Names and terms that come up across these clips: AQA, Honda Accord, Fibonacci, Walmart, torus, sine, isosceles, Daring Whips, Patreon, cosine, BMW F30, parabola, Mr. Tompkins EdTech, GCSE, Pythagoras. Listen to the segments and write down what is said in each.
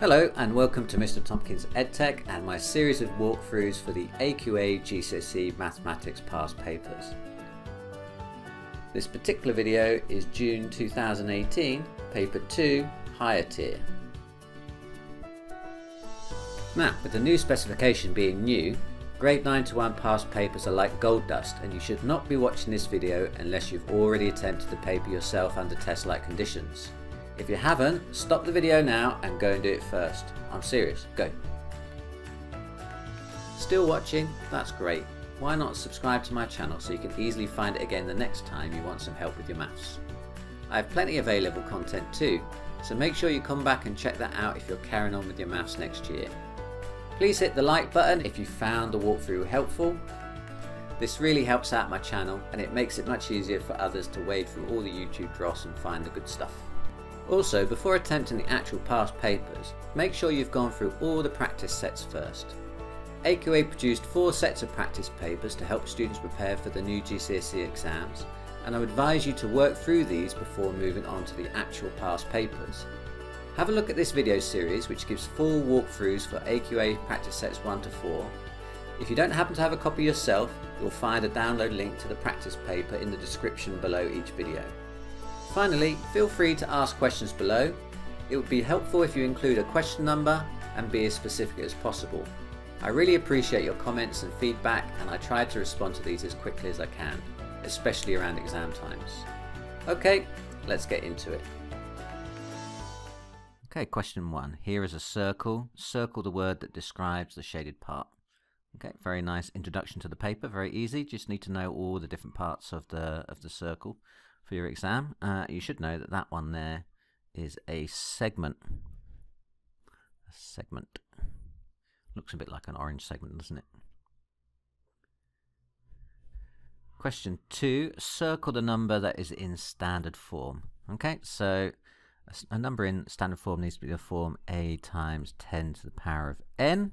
Hello and welcome to Mr. Tompkins EdTech and my series of walkthroughs for the AQA GCSE Mathematics past papers. This particular video is June 2018, Paper 2, Higher Tier. Now, with the new specification being new, Grade 9 to 1 past papers are like gold dust, and you should not be watching this video unless you've already attempted the paper yourself under test-like conditions. If you haven't, stop the video now and go and do it first. I'm serious, go. Still watching? That's great. Why not subscribe to my channel so you can easily find it again the next time you want some help with your maths? I have plenty of A-level content too, so make sure you come back and check that out if you're carrying on with your maths next year. Please hit the like button if you found the walkthrough helpful. This really helps out my channel and it makes it much easier for others to wade through all the YouTube dross and find the good stuff. Also, before attempting the actual past papers, make sure you've gone through all the practice sets first. AQA produced 4 sets of practice papers to help students prepare for the new GCSE exams, and I would advise you to work through these before moving on to the actual past papers. Have a look at this video series which gives full walkthroughs for AQA practice sets 1 to 4. If you don't happen to have a copy yourself, you'll find a download link to the practice paper in the description below each video. Finally, feel free to ask questions below. It would be helpful if you include a question number and be as specific as possible. I really appreciate your comments and feedback, and I try to respond to these as quickly as I can, especially around exam times. Okay, let's get into it. Okay, question 1. Here is a circle. Circle the word that describes the shaded part. Okay, very nice introduction to the paper, very easy. Just need to know all the different parts of the circle. For your exam, you should know that that one there is a segment. A segment. Looks a bit like an orange segment, doesn't it? Question 2. Circle the number that is in standard form. Okay, so a number in standard form needs to be the form a times 10 to the power of n,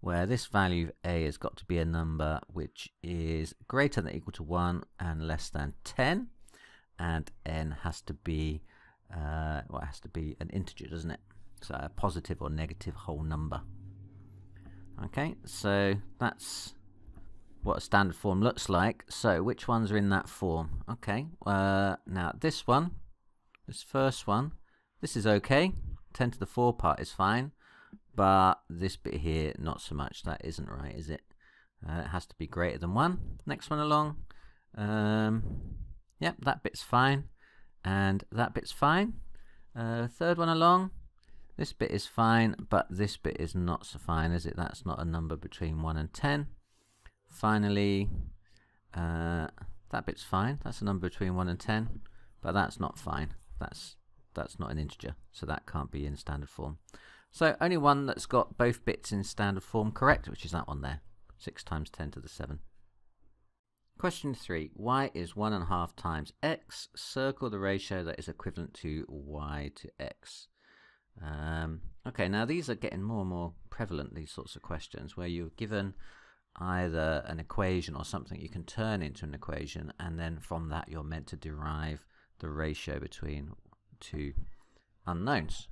where this value of a has got to be a number which is greater than or equal to 1 and less than 10. And n has to be well, it has to be an integer, doesn't it? So a positive or negative whole number. Okay, so that's what a standard form looks like. So which ones are in that form? Okay, now this one, this first one, this is okay. 10 to the 4 part is fine, but this bit here, not so much. That isn't right, is it? It has to be greater than 1. Next one along. Yep, that bit's fine, and that bit's fine. Third one along, this bit is fine, but this bit is not so fine, is it? That's not a number between 1 and 10. Finally, that bit's fine. That's a number between 1 and 10, but that's not fine. That's not an integer, so that can't be in standard form. So only one that's got both bits in standard form correct, which is that one there, 6 times 10 to the 7. Question 3. Y is 1.5 times x. Circle the ratio that is equivalent to y to x. Okay, now these are getting more and more prevalent, these sorts of questions, where you're given either an equation or something you can turn into an equation, and then from that you're meant to derive the ratio between two unknowns.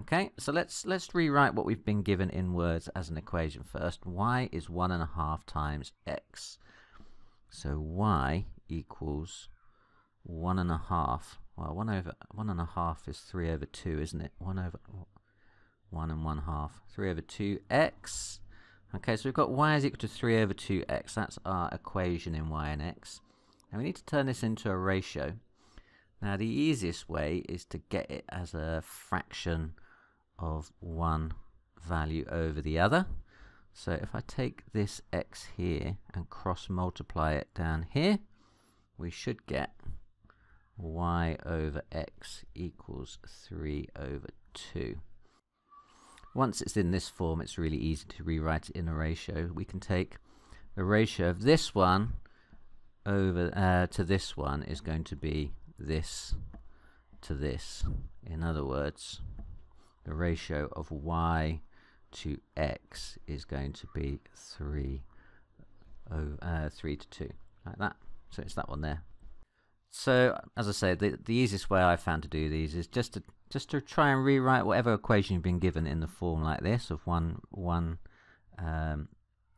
Okay, so let's rewrite what we've been given in words as an equation first. Y is 1.5 times x. So y equals 1.5. Well, 1 over 1.5 is 3 over 2, isn't it? 1 over 1 and 1/2, 3 over 2x. Okay, so we've got y is equal to 3 over 2x. That's our equation in y and x. Now we need to turn this into a ratio. Now the easiest way is to get it as a fraction of one value over the other. So if I take this x here and cross multiply it down here, we should get y over x equals 3 over 2. Once it's in this form, it's really easy to rewrite it in a ratio. We can take the ratio of this one over to this one is going to be this to this. In other words, the ratio of y to x is going to be 3 to 2, like that. So it's that one there. So as I say, the easiest way I found to do these is just to just to try and rewrite whatever equation you've been given in the form like this of one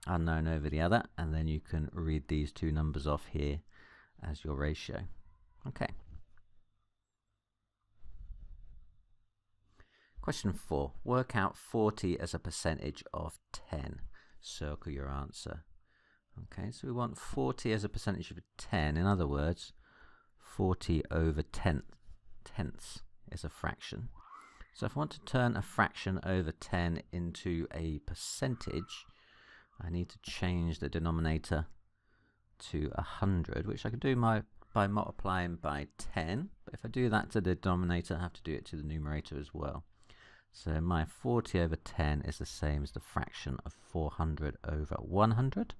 unknown over the other, and then you can read these two numbers off here as your ratio. Okay. Question 4. Work out 40 as a percentage of 10. Circle your answer. Okay, so we want 40 as a percentage of 10. In other words, 40 over tenths is a fraction. So if I want to turn a fraction over 10 into a percentage, I need to change the denominator to 100, which I can do by multiplying by 10. But if I do that to the denominator, I have to do it to the numerator as well. So my 40 over 10 is the same as the fraction of 400 over 100.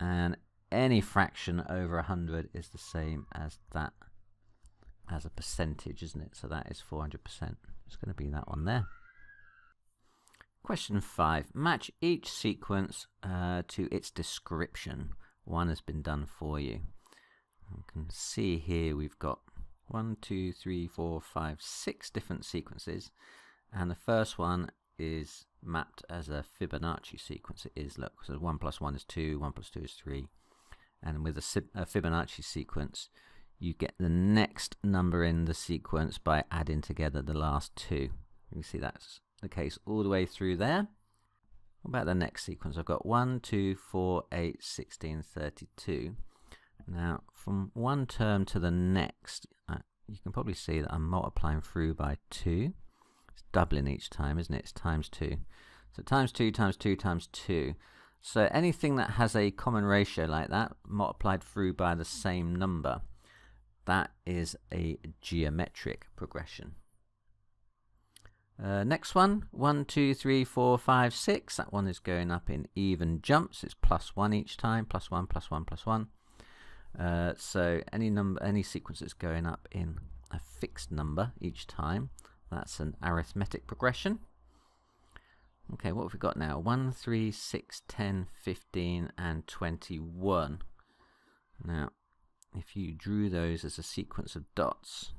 And any fraction over 100 is the same as that as a percentage, isn't it? So that is 400%. It's going to be that one there. Question 5. Match each sequence to its description. One has been done for you. You can see here we've got 1, 2, 3, 4, 5, 6 different sequences. And the first one is mapped as a Fibonacci sequence. It is, look, so 1 plus 1 is 2, 1 plus 2 is 3. And with a Fibonacci sequence, you get the next number in the sequence by adding together the last two. You can see that's the case all the way through there. What about the next sequence? I've got 1, 2, 4, 8, 16, 32. Now, from one term to the next, you can probably see that I'm multiplying through by 2. It's doubling each time, isn't it? It's times 2. So times 2, times 2, times 2. So anything that has a common ratio like that, multiplied through by the same number, that is a geometric progression. Next one, 1, 2, 3, 4, 5, 6. That one is going up in even jumps. It's plus 1 each time, plus 1, plus 1, plus 1. So any sequence that's going up in a fixed number each time, that's an arithmetic progression. Okay, what have we got now? 1, 3, 6, 10, 15, and 21. Now, if you drew those as a sequence of dots,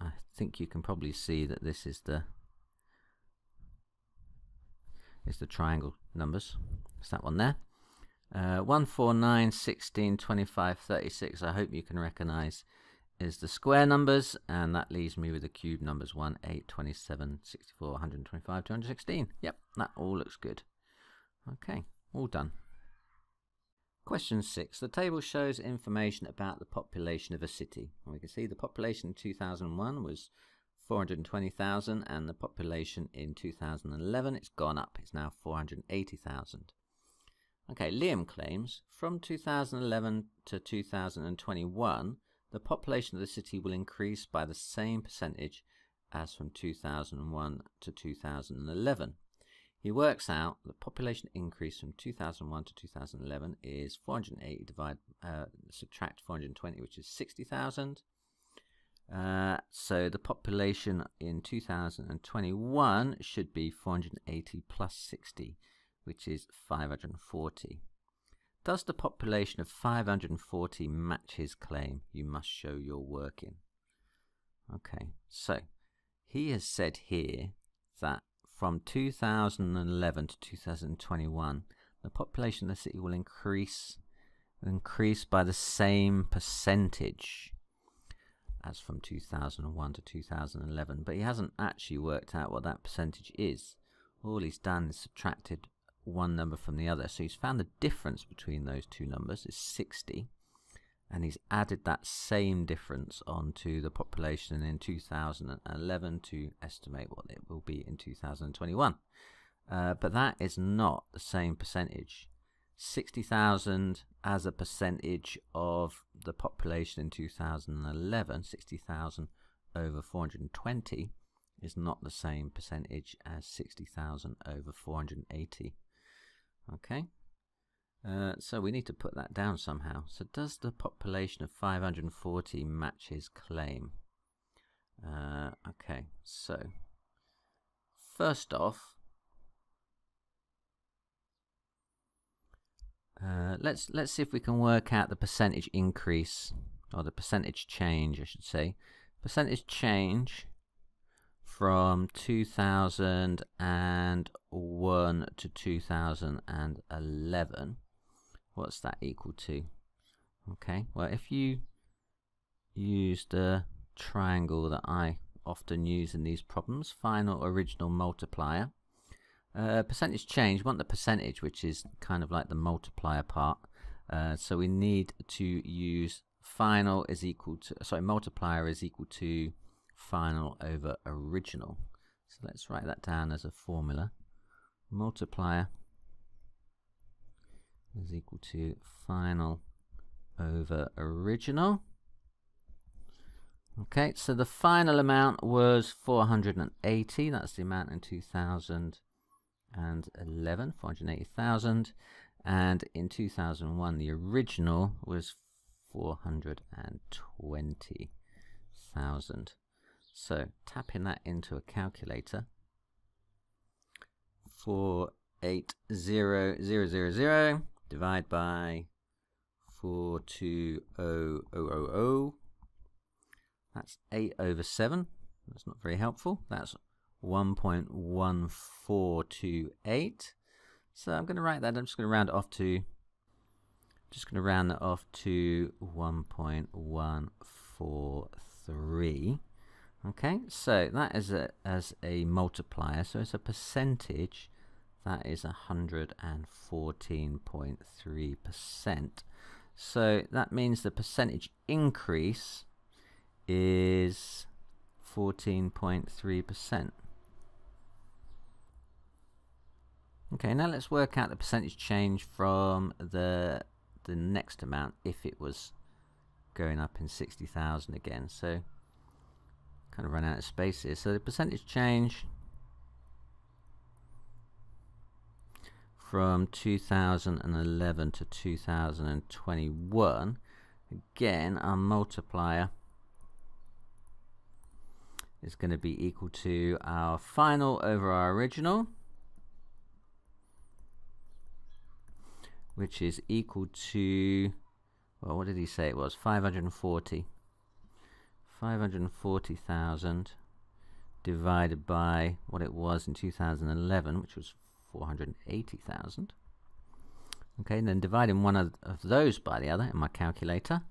I think you can probably see that this is the triangle numbers. It's that one there. 1, 4, 9, 16, 25, 36. I hope you can recognize is the square numbers, and that leaves me with the cube numbers 1, 8, 27, 64, 125, 216. Yep, that all looks good. Okay, all done. Question 6. The table shows information about the population of a city. And we can see the population in 2001 was 420,000, and the population in 2011, it's gone up. It's now 480,000. Okay, Liam claims from 2011 to 2021, the population of the city will increase by the same percentage as from 2001 to 2011. He works out the population increase from 2001 to 2011 is 480 subtract 420, which is 60,000. So the population in 2021 should be 480 plus 60, which is 540. Does the population of 540 match his claim? You must show your working. Okay, so he has said here that from 2011 to 2021, the population of the city will increase by the same percentage as from 2001 to 2011. But he hasn't actually worked out what that percentage is. All he's done is subtracted one number from the other, so he's found the difference between those two numbers is 60, and he's added that same difference onto the population in 2011 to estimate what it will be in 2021. But that is not the same percentage. 60,000 as a percentage of the population in 2011, 60,000 over 420 is not the same percentage as 60,000 over 480. Okay, so we need to put that down somehow. So does the population of 540 match his claim? Okay, so first off, let's see if we can work out the percentage increase, or the percentage change I should say, percentage change from 2001 to 2011, what's that equal to? Okay, well, if you use the triangle that I often use in these problems, final original multiplier, percentage change, we want the percentage, which is kind of like the multiplier part, so we need to use final is equal to, sorry, multiplier is equal to final over original. So let's write that down as a formula. Multiplier is equal to final over original. Okay, so the final amount was 480. That's the amount in 2011, 480,000, and in 2001 the original was 420,000. So tapping that into a calculator, 480,000 divided by 420,000. That's 8/7. That's not very helpful. That's 1.1428. So I'm going to write that. I'm just going to round it off to 1.143. Okay, so that is as a multiplier, so it's a percentage. That is 114.3%. So that means the percentage increase is 14.3%. Okay, now let's work out the percentage change from the next amount if it was going up in 60,000 again. So kind of run out of space here. So the percentage change from 2011 to 2021, again our multiplier is going to be equal to our final over our original, which is equal to, well, what did he say it was? 540,000 divided by what it was in 2011, which was 480,000. Okay, and then dividing one of those by the other in my calculator.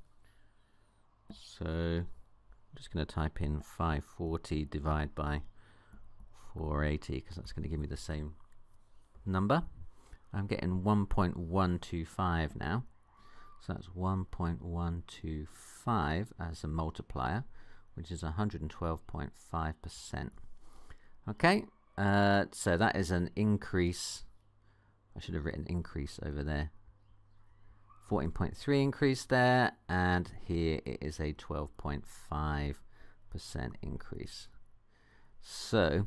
So I'm just going to type in 540 divided by 480, because that's going to give me the same number. I'm getting 1.125 now. So that's 1.125 as a multiplier, which is 112.5%. Okay, so that is an increase. I should have written increase over there. 14.3 increase there, and here it is a 12.5% increase. So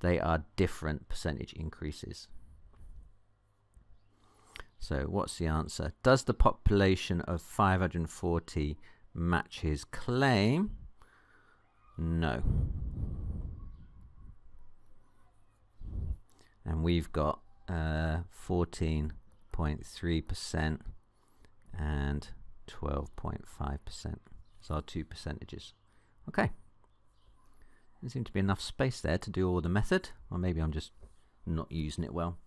they are different percentage increases. So what's the answer? Does the population of 540 match his claim? No. And we've got 14.3% and 12.5%. So our two percentages. Okay. There seems to be enough space there to do all the method. Or maybe I'm just not using it well.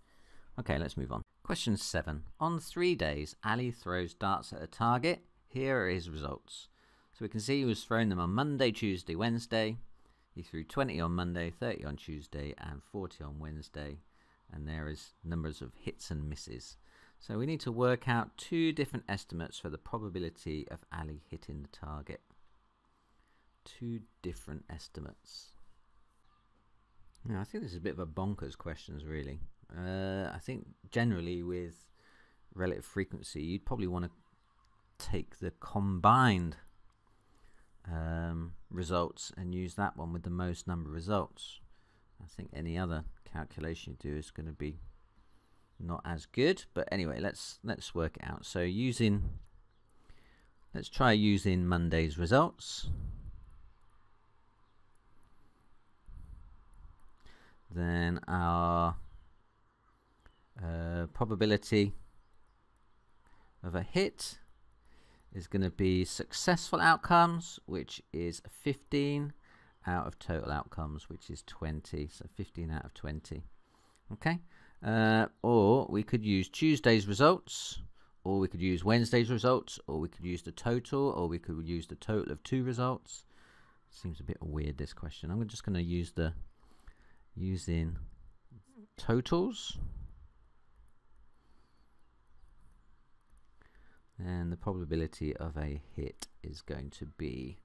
Okay, let's move on. Question 7. On 3 days, Ali throws darts at a target. Here are his results. So we can see he was throwing them on Monday, Tuesday, Wednesday. He threw 20 on Monday, 30 on Tuesday, and 40 on Wednesday. And there is numbers of hits and misses. So we need to work out two different estimates for the probability of Ali hitting the target. Two different estimates. Now, I think this is a bit of a bonkers question, really. I think generally with relative frequency you'd probably want to take the combined results and use that one with the most number of results. I think any other calculation you do is going to be not as good, but anyway, let's work it out. So let's try using Monday's results. Then our probability of a hit is going to be successful outcomes, which is 15 out of total outcomes, which is 20. So 15 out of 20. Okay. Or we could use Tuesday's results, or we could use Wednesday's results, or we could use the total, or we could use the total of two results. Seems a bit weird, this question. I'm just going to use the using totals. And the probability of a hit is going to be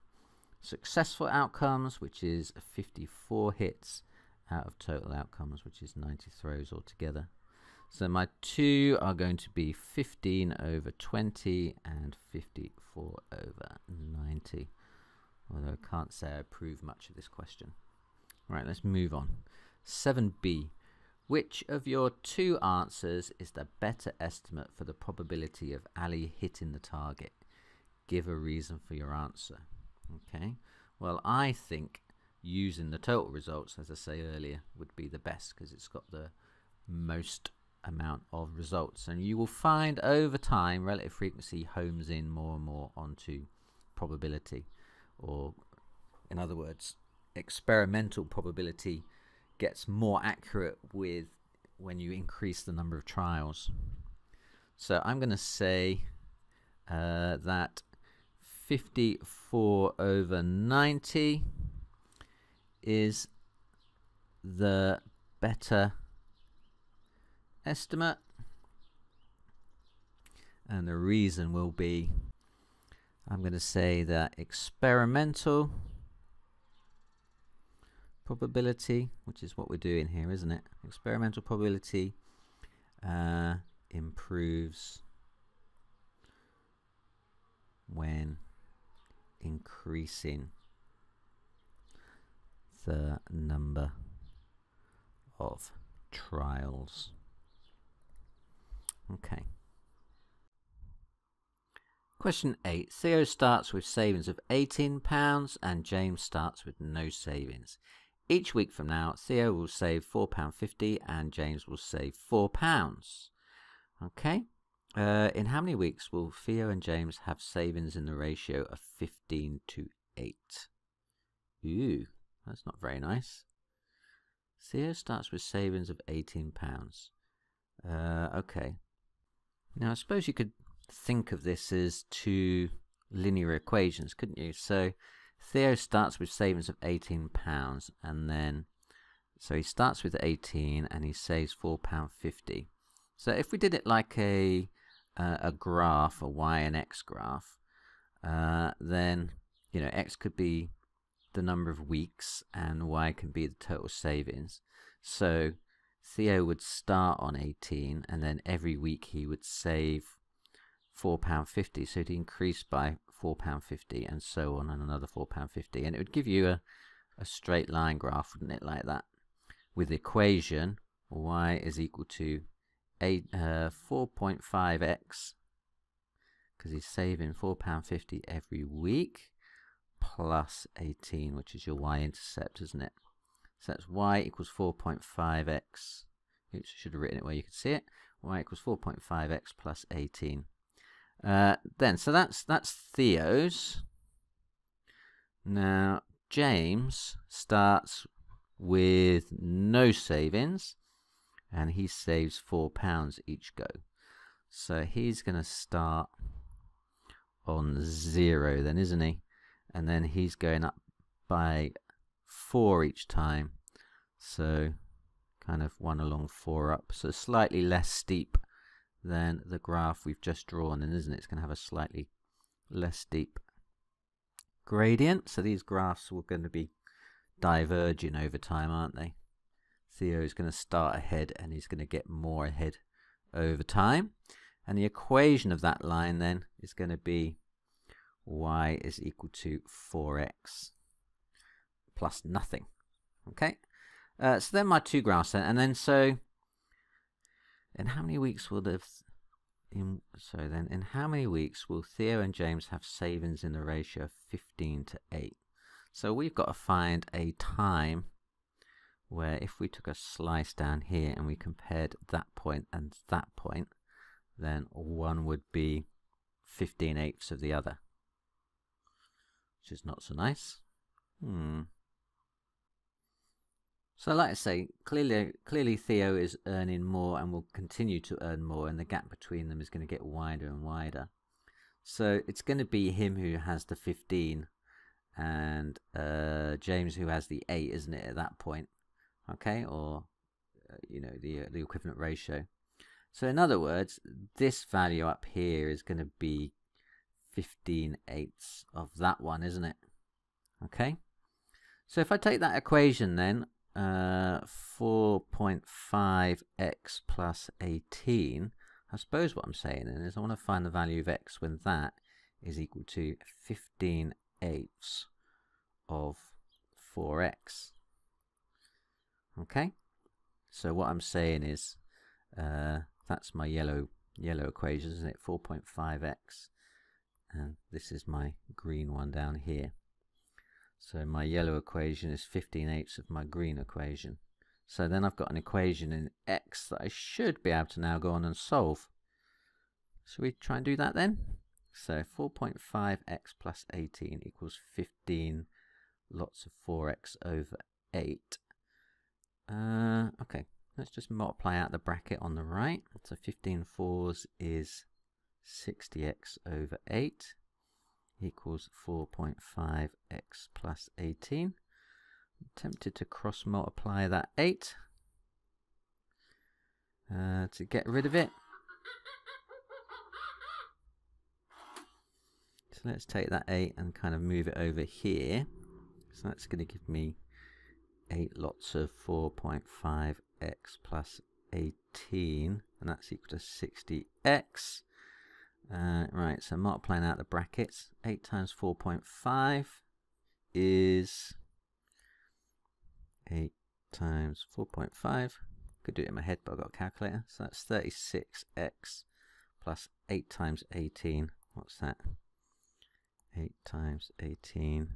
successful outcomes, which is 54 hits out of total outcomes, which is 90 throws altogether. So my two are going to be 15 over 20 and 54 over 90. Although I can't say I approve much of this question. Right, let's move on. 7B. Which of your two answers is the better estimate for the probability of Ali hitting the target? Give a reason for your answer. Okay. Well, I think using the total results, as I say earlier, would be the best because it's got the most amount of results. And you will find over time, relative frequency homes in more and more onto probability. Or, in other words, experimental probability gets more accurate with when you increase the number of trials. So I'm going to say that 54 over 90 is the better estimate, and the reason will be I'm going to say that experimental probability, which is what we're doing here, isn't it? Experimental probability improves when increasing the number of trials. Okay. Question 8. Theo starts with savings of £18 and James starts with no savings. Each week from now, Theo will save £4.50 and James will save £4. Okay. In how many weeks will Theo and James have savings in the ratio of 15 to 8? Ooh, that's not very nice. Theo starts with savings of £18. Okay. Now, I suppose you could think of this as two linear equations, couldn't you? So Theo starts with savings of £18, and then so he starts with 18 and he saves £4.50. So if we did it like a graph, a y and x graph, then, you know, x could be the number of weeks and y can be the total savings. So Theo would start on 18 and then every week he would save £4.50, so it increased by £4.50 and so on, and another £4.50, and it would give you a straight line graph, wouldn't it, like that, with the equation y is equal to 4.5x, because he's saving £4.50 every week, plus 18, which is your y-intercept, isn't it? So that's y equals 4.5x. Oops, I should have written it where you could see it. Y equals 4.5x plus 18. Then, so that's Theo's. Now, James starts with no savings, and he saves £4 each go. So he's going to start on 0 then, isn't he? And then he's going up by 4 each time. So kind of 1 along 4 up. So slightly less steep than the graph we've just drawn, and isn't it? It's going to have a slightly less steep gradient. So these graphs were going to be diverging over time, aren't they? Theo is going to start ahead and he's going to get more ahead over time. And the equation of that line then is going to be y is equal to 4x plus nothing. Okay? So then my two graphs then, and then so in how many weeks will in how many weeks will Theo and James have savings in the ratio of 15 to 8? So we've got to find a time where if we took a slice down here and we compared that point and that point, then one would be 15/8 of the other, which is not so nice. So like I say, clearly Theo is earning more and will continue to earn more, and the gap between them is going to get wider and wider. So it's going to be him who has the 15 and James who has the 8, isn't it, at that point? Okay, or you know, the equivalent ratio. So in other words, this value up here is going to be 15/8 of that one, isn't it? Okay, so if I take that equation then, 4.5x plus 18, I suppose what I'm saying then is I want to find the value of x when that is equal to 15/8 of 4x. Okay, so what I'm saying is that's my yellow equation, isn't it? 4.5x, and this is my green one down here. So my yellow equation is 15/8 of my green equation. So then I've got an equation in x that I should be able to now go on and solve. So we try and do that then. So 4.5x plus 18 equals 15 lots of 4x over 8. Okay, let's just multiply out the bracket on the right. So 15 fours is 60x over 8 equals 4.5x plus 18. I'm tempted to cross multiply that 8 to get rid of it. So let's take that 8 and kind of move it over here. So that's going to give me 8 lots of 4.5x plus 18, and that's equal to 60x. Right, so multiplying out the brackets, 8 times 4.5 is 8 times 4.5. Could do it in my head, but I've got a calculator. So that's 36x plus 8 times 18. What's that? 8 times 18.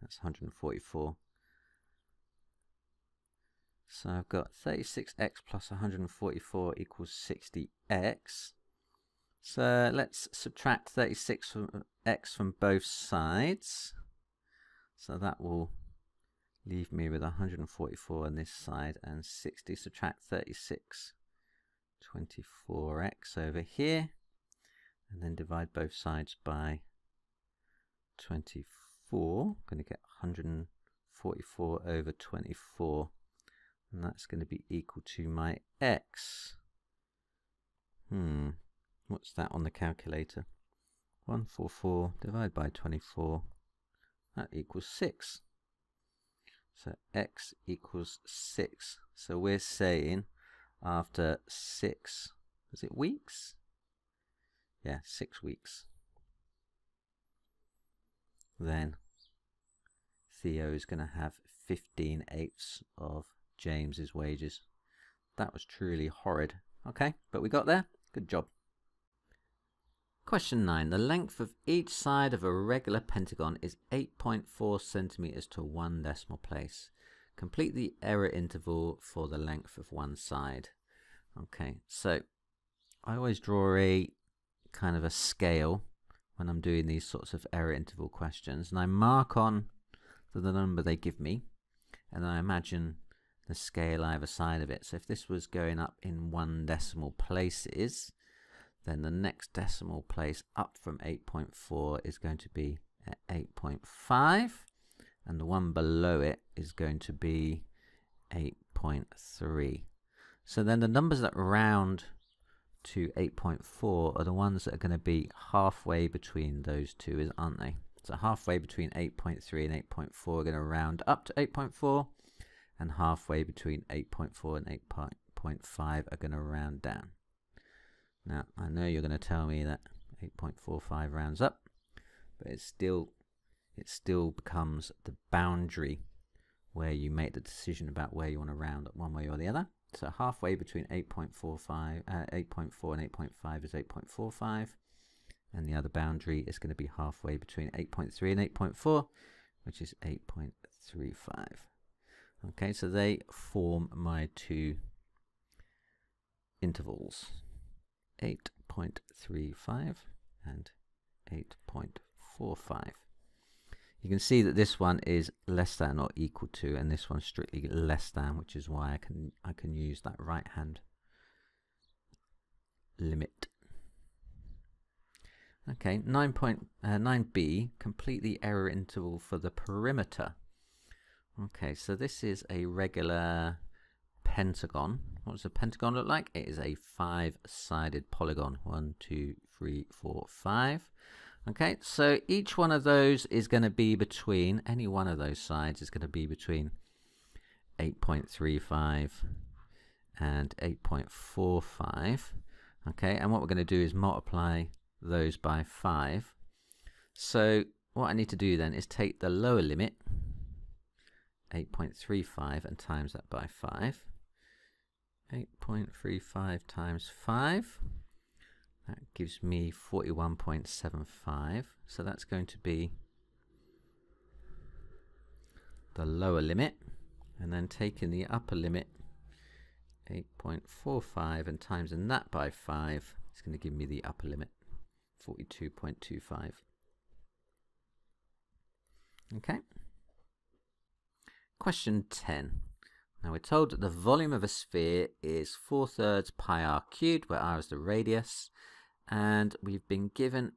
That's 144. So I've got 36x plus 144 equals 60x. So let's subtract 36 from x from both sides. So that will leave me with 144 on this side and 60. Subtract 36, 24x over here, and then divide both sides by 24. I'm going to get 144 over 24, and that's going to be equal to my x. What's that on the calculator? 144 divided by 24, that equals 6. So x equals 6. So we're saying after 6, is it weeks? Yeah, 6 weeks. Then Theo is going to have 15/8 of James's wages. That was truly horrid. Okay, but we got there. Good job. Question 9. The length of each side of a regular pentagon is 8.4 centimeters to one decimal place. Complete the error interval for the length of one side. Okay, so I always draw a kind of a scale when I'm doing these sorts of error interval questions, and I mark on the number they give me, and then I imagine the scale either side of it. So if this was going up in one decimal places, then the next decimal place up from 8.4 is going to be at 8.5, and the one below it is going to be 8.3. So then the numbers that round to 8.4 are the ones that are going to be halfway between those two, aren't they? So halfway between 8.3 and 8.4 are going to round up to 8.4, and halfway between 8.4 and 8.5 are going to round down. Now, I know you're going to tell me that 8.45 rounds up, but it still becomes the boundary where you make the decision about where you want to round up one way or the other. So halfway between 8.4 and 8.5 is 8.45, and the other boundary is going to be halfway between 8.3 and 8.4, which is 8.35. Okay, so they form my two intervals, 8.35 and 8.45. You can see that this one is less than or equal to, and this one's strictly less than, which is why I can use that right hand limit. Okay, 9.9b, complete the error interval for the perimeter. Okay, so this is a regular pentagon. What does a pentagon look like? It is a 5-sided polygon. 1, 2, 3, 4, 5. Okay, so each one of those is going to be between, any one of those sides is going to be between 8.35 and 8.45. Okay, and what we're going to do is multiply those by 5. So what I need to do then is take the lower limit, 8.35, and times that by 5. 8.35 times 5, that gives me 41.75. So that's going to be the lower limit, and then taking the upper limit, 8.45, and times in that by 5, it's going to give me the upper limit, 42.25. Okay. Question 10. Now we're told that the volume of a sphere is 4/3 pi r cubed, where r is the radius, and we've been given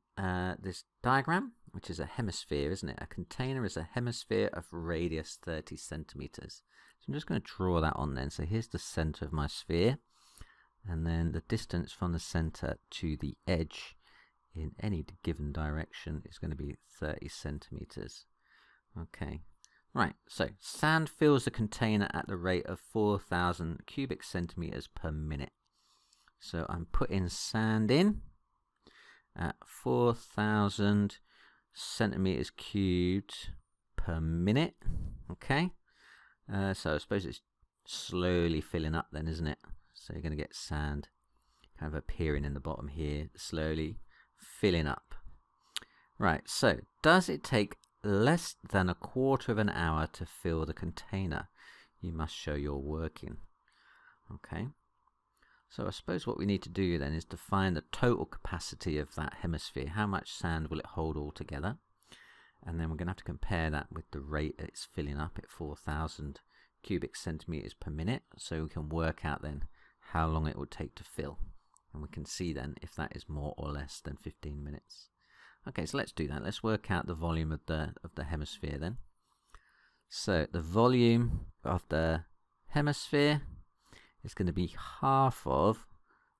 this diagram, which is a hemisphere, isn't it? A container is a hemisphere of radius 30 centimeters. So I'm just going to draw that on then. So here's the center of my sphere, and then the distance from the center to the edge in any given direction is going to be 30 centimeters. Okay. Right, so sand fills the container at the rate of 4,000 cubic centimeters per minute. So I'm putting sand in at 4,000 centimeters cubed per minute. Okay, so I suppose it's slowly filling up then, isn't it? So you're going to get sand kind of appearing in the bottom here, slowly filling up. Right, so does it take less than 1/4 of an hour to fill the container? You must show your working. Okay, so I suppose what we need to do then is to find the total capacity of that hemisphere. How much sand will it hold altogether? And then we're going to have to compare that with the rate it's filling up at 4,000 cubic centimeters per minute, so we can work out then how long it will take to fill, and we can see then if that is more or less than 15 minutes. Okay, so let's do that. Let's work out the volume of the hemisphere then. So the volume of the hemisphere is going to be half of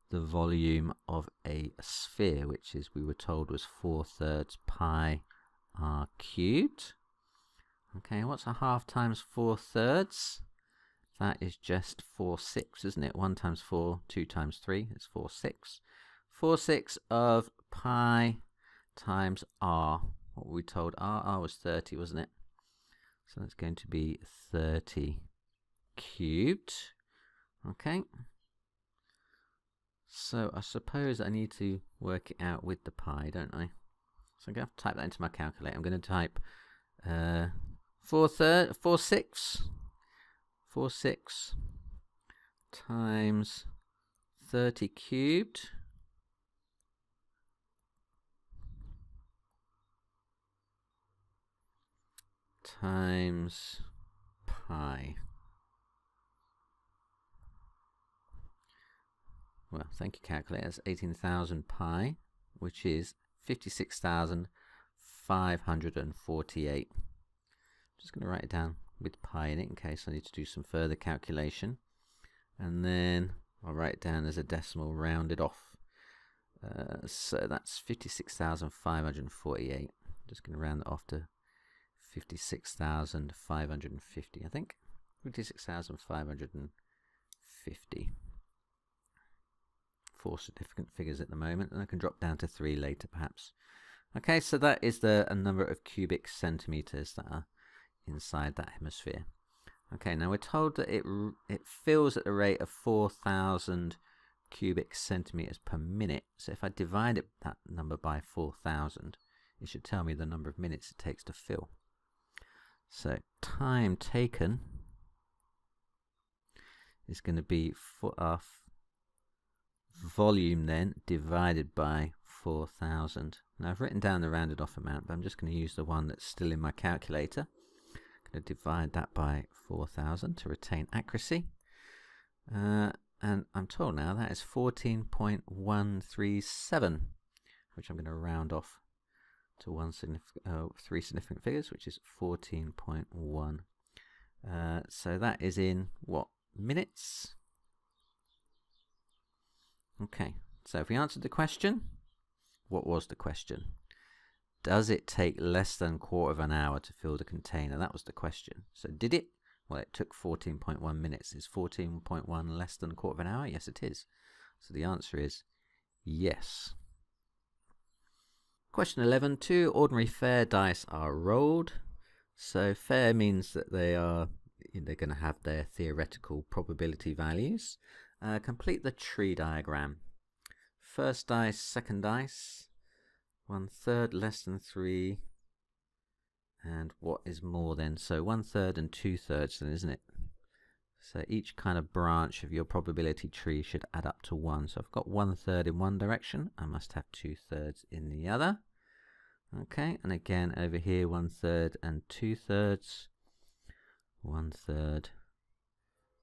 the volume of a sphere, which is, we were told, was 4/3 pi r cubed. Okay, what's a half times 4/3? That is just 4/6, isn't it? 1 times 4, 2 times 3, it's 4/6. 4/6 of pi times r. What were we told? R was 30, wasn't it? So that's going to be 30 cubed. Okay, so I suppose I need to work it out with the pi, don't I? So I'm going to have to type that into my calculator. I'm going to type 4/6 times 30 cubed. Times pi. Well, thank you, calculator. That's 18,000 pi, which is 56,548. I'm just going to write it down with pi in it in case I need to do some further calculation. And then I'll write it down as a decimal rounded off. So that's 56,548. I'm just going to round that off to 56,550, I think. 56,550. 4 significant figures at the moment, and I can drop down to 3 later perhaps. Okay, so that is the number of cubic centimeters that are inside that hemisphere. Okay, now we're told that it fills at the rate of 4,000 cubic centimeters per minute. So if I divide that number by 4,000, it should tell me the number of minutes it takes to fill. So time taken is going to be for our volume then divided by 4,000. Now I've written down the rounded off amount, but I'm just going to use the one that's still in my calculator. I'm going to divide that by 4,000 to retain accuracy. And I'm told now that is 14.137, which I'm going to round off to three significant figures, which is 14.1. So that is in what, minutes? Okay, so if we answered the question, what was the question? Does it take less than a quarter of an hour to fill the container? That was the question. So did it? Well, it took 14.1 minutes. Is 14.1 less than a quarter of an hour? Yes, it is. So the answer is yes. Question 11. Two ordinary fair dice are rolled. So fair means that they're going to have their theoretical probability values. Complete the tree diagram. First dice, second dice. 1/3 less than 3. And what is more then? So 1/3 and 2/3 then, isn't it? So each kind of branch of your probability tree should add up to 1. So I've got 1/3 in one direction. I must have 2/3 in the other. Okay, and again over here 1/3 and 2/3. 1/3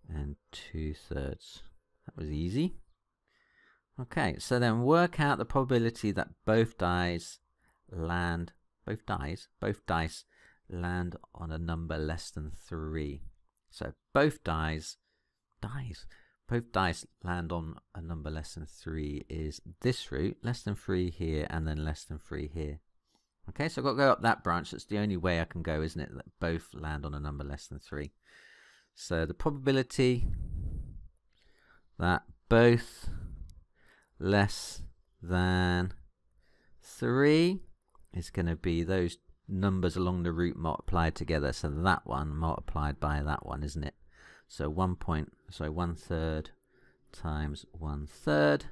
and 2/3. That was easy. Okay, so then work out the probability that both dice land on a number less than 3. So both dice land on a number less than 3 is this route, less than 3 here, and then less than 3 here. Okay, so I've got to go up that branch. That's the only way I can go, isn't it? That both land on a number less than 3. So the probability that both less than 3 is going to be those numbers along the route multiplied together. So that one multiplied by that one, isn't it? So 1/3 times 1/3,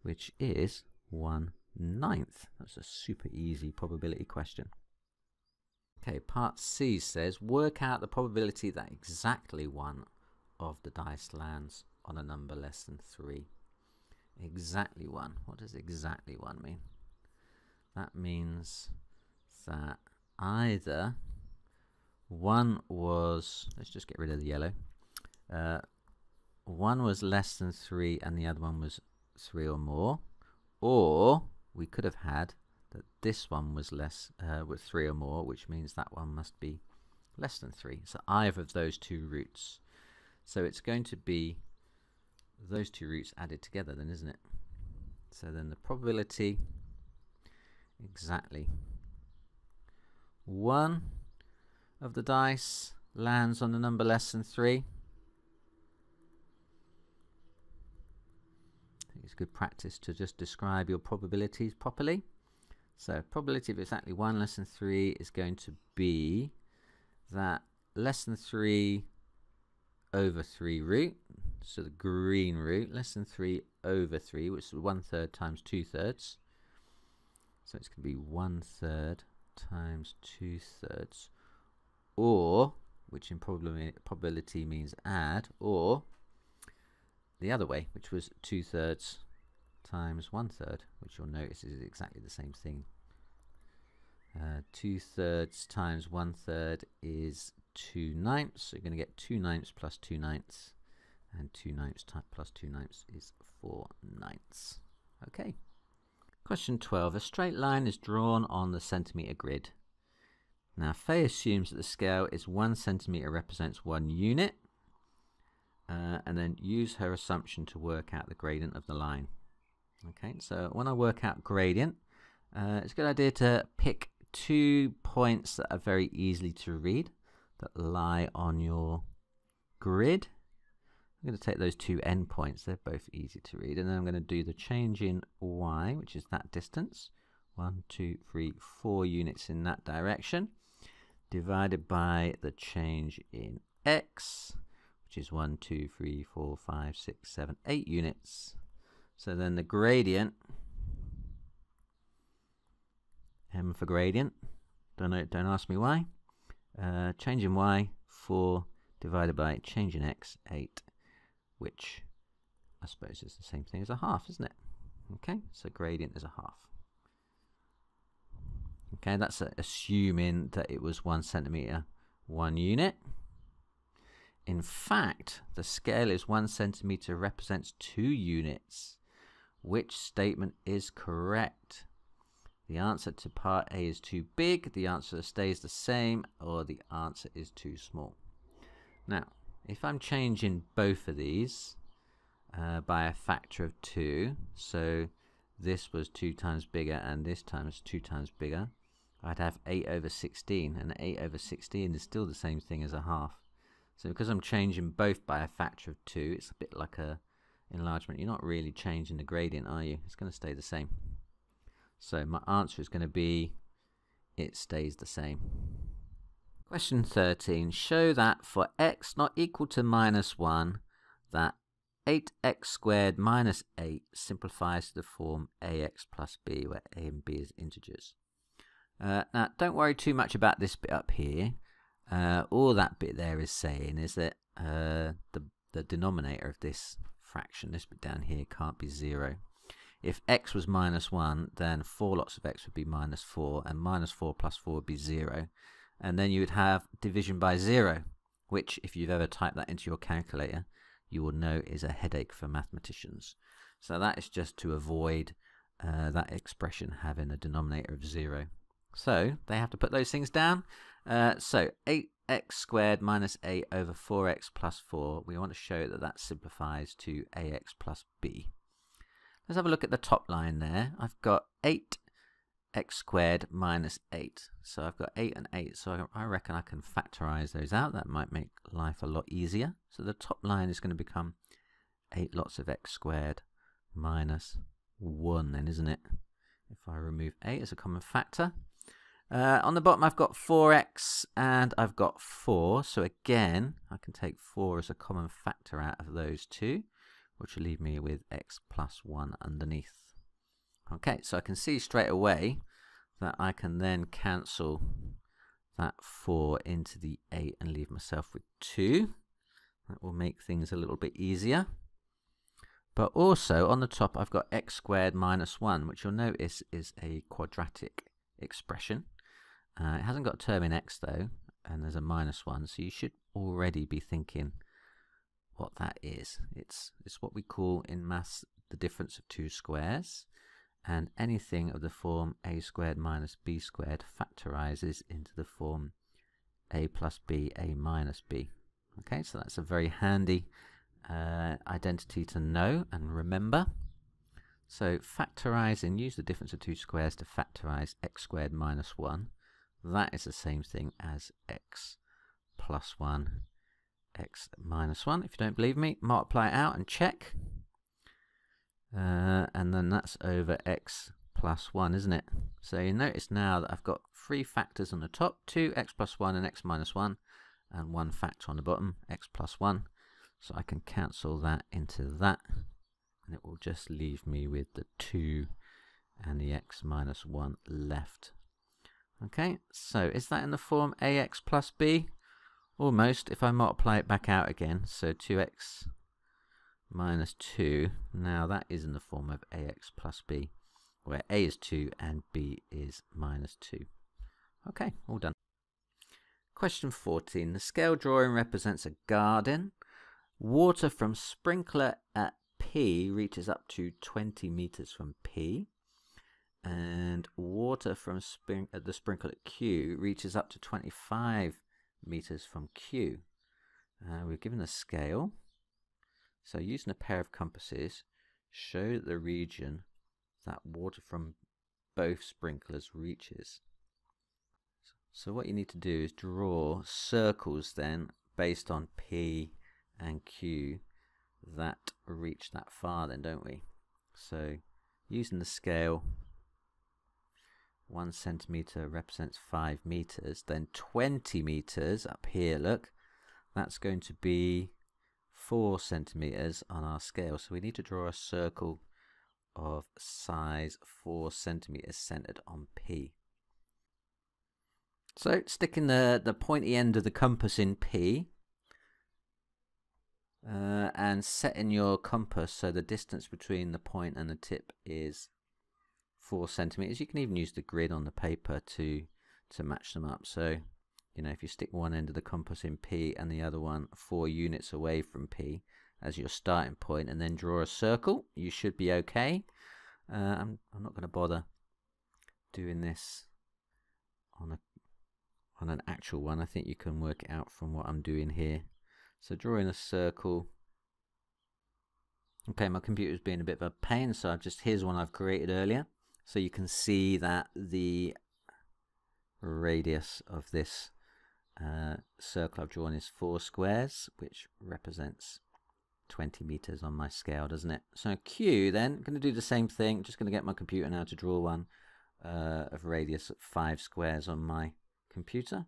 which is 1/9. That's a super easy probability question. Okay, part C says work out the probability that exactly one of the dice lands on a number less than 3. Exactly one. What does exactly one mean? That means that either one was, let's just get rid of the yellow, one was less than 3 and the other one was 3 or more, or we could have had that this one was with 3 or more, which means that one must be less than 3. So either of those two routes. So it's going to be those two roots added together then, isn't it? So then the probability exactly one of the dice lands on a number less than 3. I think it's good practice to just describe your probabilities properly. So probability of exactly one less than 3 is going to be that less than 3 over 3 root, so the green root, less than 3 over 3, which is 1/3 times 2/3. So it's going to be 1/3 times 2/3, or, which in probability means add, or the other way, which was 2/3 times 1/3, which you'll notice is exactly the same thing. 2/3 times 1/3 is 2/9, so you're going to get 2/9 plus 2/9, and 2/9 plus 2/9 is 4/9. Okay. Question 12. A straight line is drawn on the centimetre grid. Now Fay assumes that the scale is 1 centimetre represents 1 unit, and then use her assumption to work out the gradient of the line. Okay, so when I work out gradient, it's a good idea to pick two points that are very easily to read that lie on your grid. I'm going to take those two endpoints, they're both easy to read, and then I'm going to do the change in y, which is that distance, 1, 2, 3, 4 units in that direction, divided by the change in x, which is 1, 2, 3, 4, 5, 6, 7, 8 units. So then the gradient, M for gradient, don't ask me why, change in y, 4, divided by change in x, 8, which I suppose is the same thing as a half, isn't it? Okay, so gradient is a half. Okay, that's assuming that it was 1 centimeter, 1 unit. In fact, the scale is 1 centimeter represents 2 units. Which statement is correct? The answer to part A is too big, the answer stays the same, or the answer is too small. Now, if I'm changing both of these by a factor of 2, so this was 2 times bigger and this time is 2 times bigger, I'd have 8 over 16, and 8 over 16 is still the same thing as a half. So because I'm changing both by a factor of 2, it's a bit like a enlargement. You're not really changing the gradient, are you? It's going to stay the same. So my answer is going to be it stays the same. Question 13. Show that for x not equal to -1, that 8x squared minus 8 simplifies to the form ax plus b, where a and b is integers. Now, don't worry too much about this bit up here. All that bit there is saying is that the denominator of this fraction, this bit down here, can't be 0. If x was -1, then 4 lots of x would be -4, and -4 plus 4 would be 0. And then you would have division by 0, which, if you've ever typed that into your calculator, you will know is a headache for mathematicians. So that is just to avoid that expression having a denominator of 0. So they have to put those things down. So 8x squared minus 8 over 4x plus 4. We want to show that that simplifies to ax plus b. Let's have a look at the top line there. I've got 8x squared minus 8. So I've got 8 and 8, so I reckon I can factorize those out. That might make life a lot easier. So the top line is going to become 8 lots of x squared minus 1 then, isn't it? If I remove 8 as a common factor. On the bottom I've got 4x and I've got 4, so again I can take 4 as a common factor out of those two, which will leave me with x plus 1 underneath. Okay, so I can see straight away that I can then cancel that 4 into the 8 and leave myself with 2. That will make things a little bit easier. But also on the top I've got x squared minus 1, which you'll notice is a quadratic expression. It hasn't got a term in x though, and there's a -1, so you should already be thinking what that is. It's what we call in maths the difference of two squares, and anything of the form a squared minus b squared factorizes into the form a plus b, a minus b. Okay, so that's a very handy identity to know and remember. So factorizing, use the difference of two squares to factorize x squared minus 1. That is the same thing as x plus 1, x minus 1. If you don't believe me, multiply it out and check. And then that's over x plus 1, isn't it? So you notice now that I've got 3 factors on the top, 2 x plus 1 and x minus 1, and 1 factor on the bottom, x plus 1. So I can cancel that into that, and it will just leave me with the 2 and the x minus 1 left. Okay, so is that in the form ax plus b? Almost, if I multiply it back out again, so 2x minus 2, now that is in the form of ax plus b, where a is 2 and b is minus 2. Okay, all done. Question 14. The scale drawing represents a garden. Water from sprinkler at P reaches up to 20 meters from P, and water from the sprinkler at Q reaches up to 25 meters from Q. We're given a scale, so using a pair of compasses, show the region that water from both sprinklers reaches. So what you need to do is draw circles then based on P and Q that reach that far then, don't we? So using the scale, 1 centimeter represents 5 meters, then 20 meters up here, look, that's going to be 4 centimeters on our scale. So we need to draw a circle of size 4 centimeters centered on P. So sticking the pointy end of the compass in P, and setting your compass so the distance between the point and the tip is 4 centimeters. You can even use the grid on the paper to match them up. So, you know, if you stick one end of the compass in P and the other one 4 units away from P as your starting point, and then draw a circle, you should be okay. I'm not going to bother doing this on an actual one. I think you can work it out from what I'm doing here. So drawing a circle. Okay, my computer's being a bit of a pain, so here's one I've created earlier. So you can see that the radius of this circle I've drawn is 4 squares, which represents 20 meters on my scale, doesn't it? So Q, then, I'm going to do the same thing. I'm just going to get my computer now to draw one of radius at 5 squares on my computer.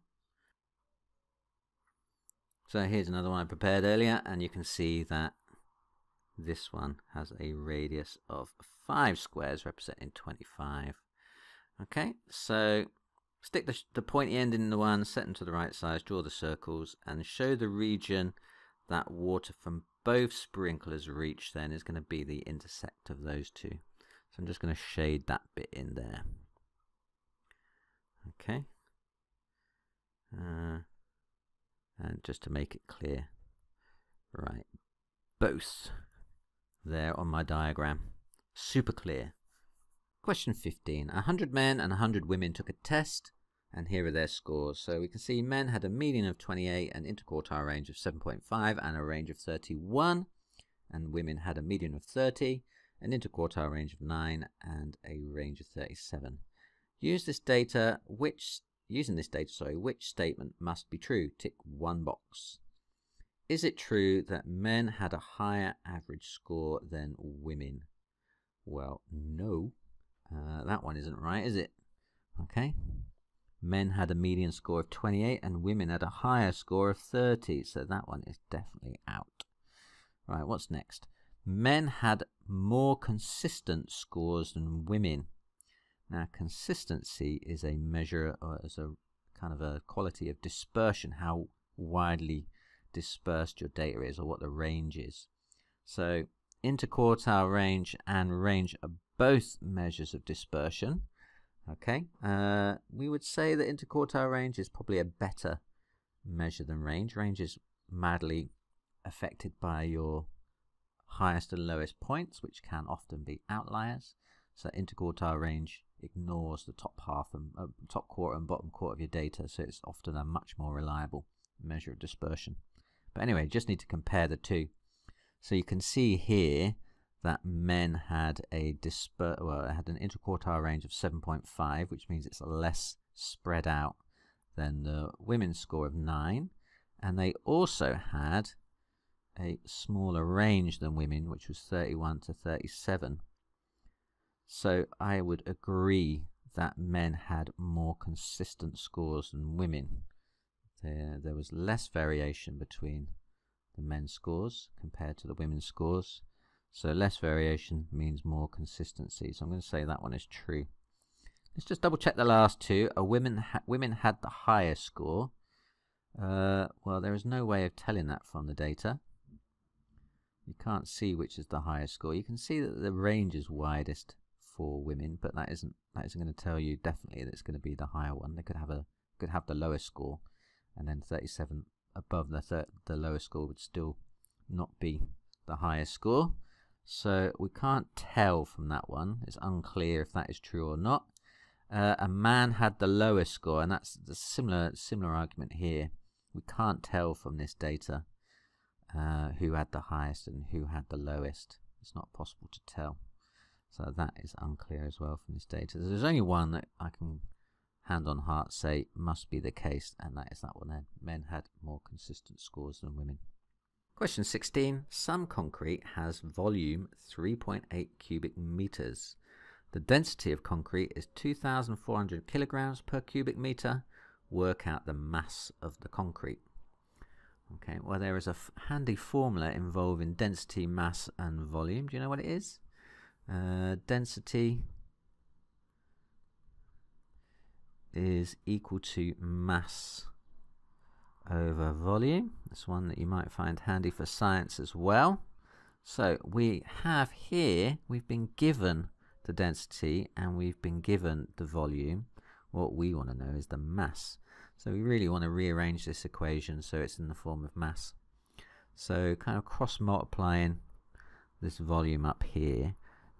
So here's another one I prepared earlier, and you can see that this one has a radius of 5 squares, representing 25. Okay, so stick the pointy end in the one, set them to the right size, draw the circles, and show the region that water from both sprinklers reach, then, is going to be the intersect of those two. So I'm just going to shade that bit in there. Okay. And just to make it clear, right, both there on my diagram. Super clear. Question 15. 100 men and 100 women took a test, and here are their scores. So we can see men had a median of 28, an interquartile range of 7.5, and a range of 31. And women had a median of 30, an interquartile range of 9, and a range of 37. Using this data, which statement must be true? Tick one box. Is it true that men had a higher average score than women? Well, no. That one isn't right, is it? Okay. Men had a median score of 28 and women had a higher score of 30. So that one is definitely out. Right, what's next? Men had more consistent scores than women. Now, consistency is a measure, or is a kind of a quality of dispersion, how widely dispersed your data is, or what the range is. So interquartile range and range are both measures of dispersion. Okay, we would say that interquartile range is probably a better measure than range. Range is madly affected by your highest and lowest points, which can often be outliers. So interquartile range ignores the top half and top quarter and bottom quarter of your data, so it's often a much more reliable measure of dispersion. But anyway, just need to compare the two. So you can see here that men had an interquartile range of 7.5, which means it's less spread out than the women's score of 9, and they also had a smaller range than women, which was 31 to 37. So I would agree that men had more consistent scores than women. There was less variation between the men's scores compared to the women's scores. So less variation means more consistency. So I'm going to say that one is true. Let's just double check the last two. Women had the higher score. Well, there is no way of telling that from the data. You can't see which is the highest score. You can see that the range is widest for women, but that isn't going to tell you definitely that it's going to be the higher one. They could have the lowest score, and then 37 above the lowest score would still not be the highest score. So we can't tell from that one. It's unclear if that is true or not. A man had the lowest score, and that's the similar argument here. We can't tell from this data who had the highest and who had the lowest. It's not possible to tell. So that is unclear as well from this data. There's only one that I can, hand on heart, say must be the case, and that is that one then. Men had more consistent scores than women. Question 16. Some concrete has volume 3.8 cubic meters. The density of concrete is 2,400 kilograms per cubic meter. Work out the mass of the concrete. Okay, well, there is a handy formula involving density, mass, and volume. Do you know what it is? Density is equal to mass over volume. That's one that you might find handy for science as well. So we have here, we've been given the density, and we've been given the volume. What we want to know is the mass. So we really want to rearrange this equation so it's in the form of mass. So kind of cross-multiplying this volume up here,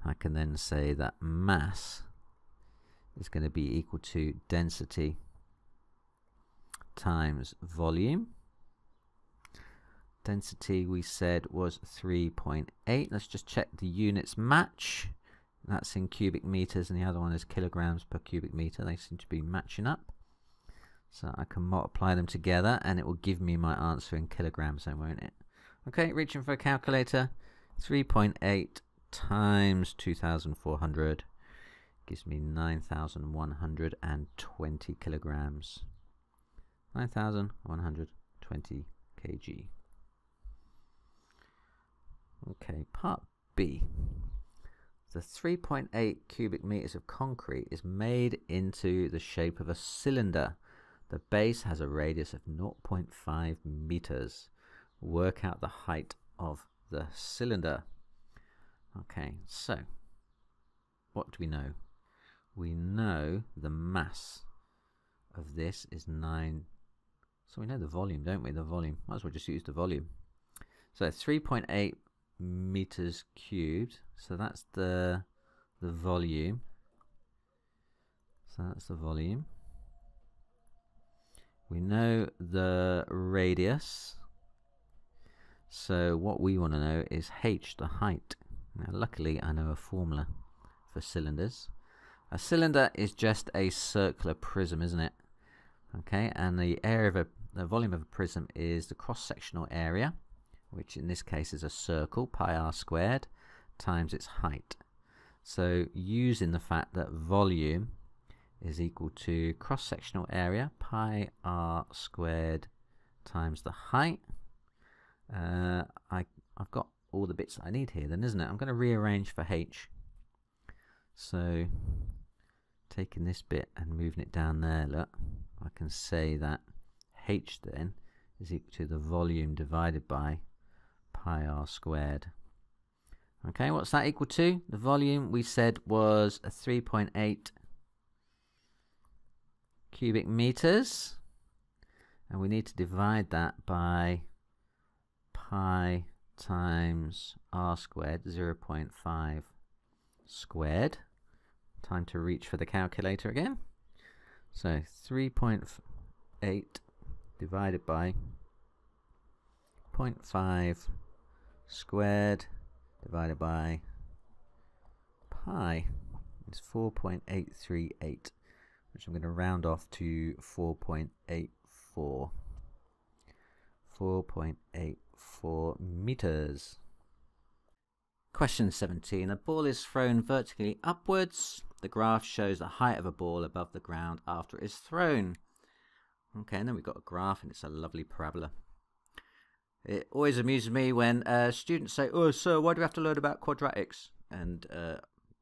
I can then say that mass is going to be equal to density times volume. Density we said was 3.8. Let's just check the units match. That's in cubic meters and the other one is kilograms per cubic meter. They seem to be matching up. So I can multiply them together and it will give me my answer in kilograms then, won't it? Okay, reaching for a calculator. 3.8 times 2,400 gives me 9,120 kilograms. 9,120 kg. Okay, part B. The 3.8 cubic meters of concrete is made into the shape of a cylinder. The base has a radius of 0.5 meters. Work out the height of the cylinder. Okay, so what do we know? We know the mass of this is 9. So we know the volume, don't we? The volume. Might as well just use the volume. So 3.8 meters cubed. So that's the volume. So that's the volume. We know the radius, so what we want to know is h, the height. Now luckily I know a formula for cylinders. A cylinder is just a circular prism, isn't it? Okay, and the area of the volume of a prism is the cross-sectional area, which in this case is a circle, pi r squared, times its height. So using the fact that volume is equal to cross-sectional area pi r squared times the height. I've got all the bits that I need here then, isn't it? I'm going to rearrange for h. So taking this bit and moving it down there, look, I can say that h then is equal to the volume divided by pi r squared. Okay, what's that equal to? The volume we said was 3.8 cubic meters, and we need to divide that by pi times r squared, 0.5 squared. Time to reach for the calculator again. So 3.8 divided by 0.5 squared divided by pi is 4.838. which I'm going to round off to 4.84. 4.84 meters. Question 17. A ball is thrown vertically upwards. The graph shows the height of a ball above the ground after it is thrown. Okay, and then we've got a graph and it's a lovely parabola. It always amuses me when students say, "Oh, sir, why do we have to learn about quadratics?" And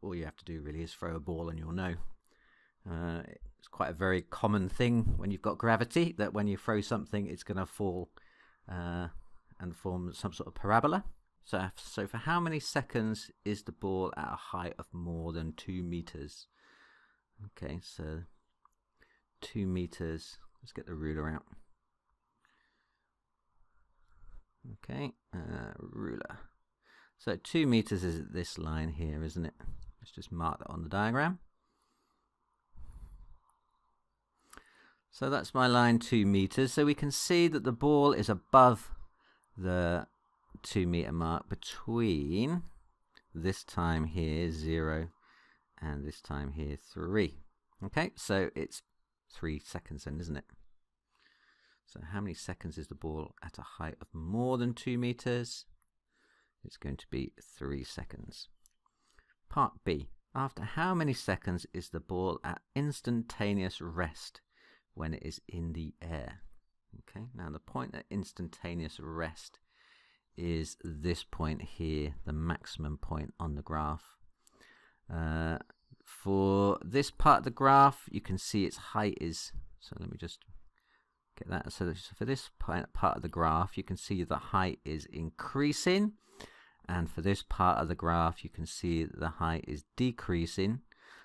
all you have to do really is throw a ball and you'll know. It's quite a very common thing when you've got gravity, that when you throw something it's going to fall and form some sort of parabola. So for how many seconds is the ball at a height of more than 2 meters? Okay, so 2 meters. Let's get the ruler out. Okay, ruler. So 2 meters is this line here, isn't it? Let's just mark that on the diagram. So that's my line, 2 meters. So we can see that the ball is above the 2 meter mark between this time here 0 and this time here 3. Okay, so it's 3 seconds then, isn't it? So how many seconds is the ball at a height of more than 2 meters? It's going to be 3 seconds. Part B. After how many seconds is the ball at instantaneous rest when it is in the air? Okay, now the point at instantaneous rest is this point here, the maximum point on the graph. For this part of the graph, you can see its height is, so let me just get that. So for this part of the graph, you can see the height is increasing and for this part of the graph you can see that the height is decreasing.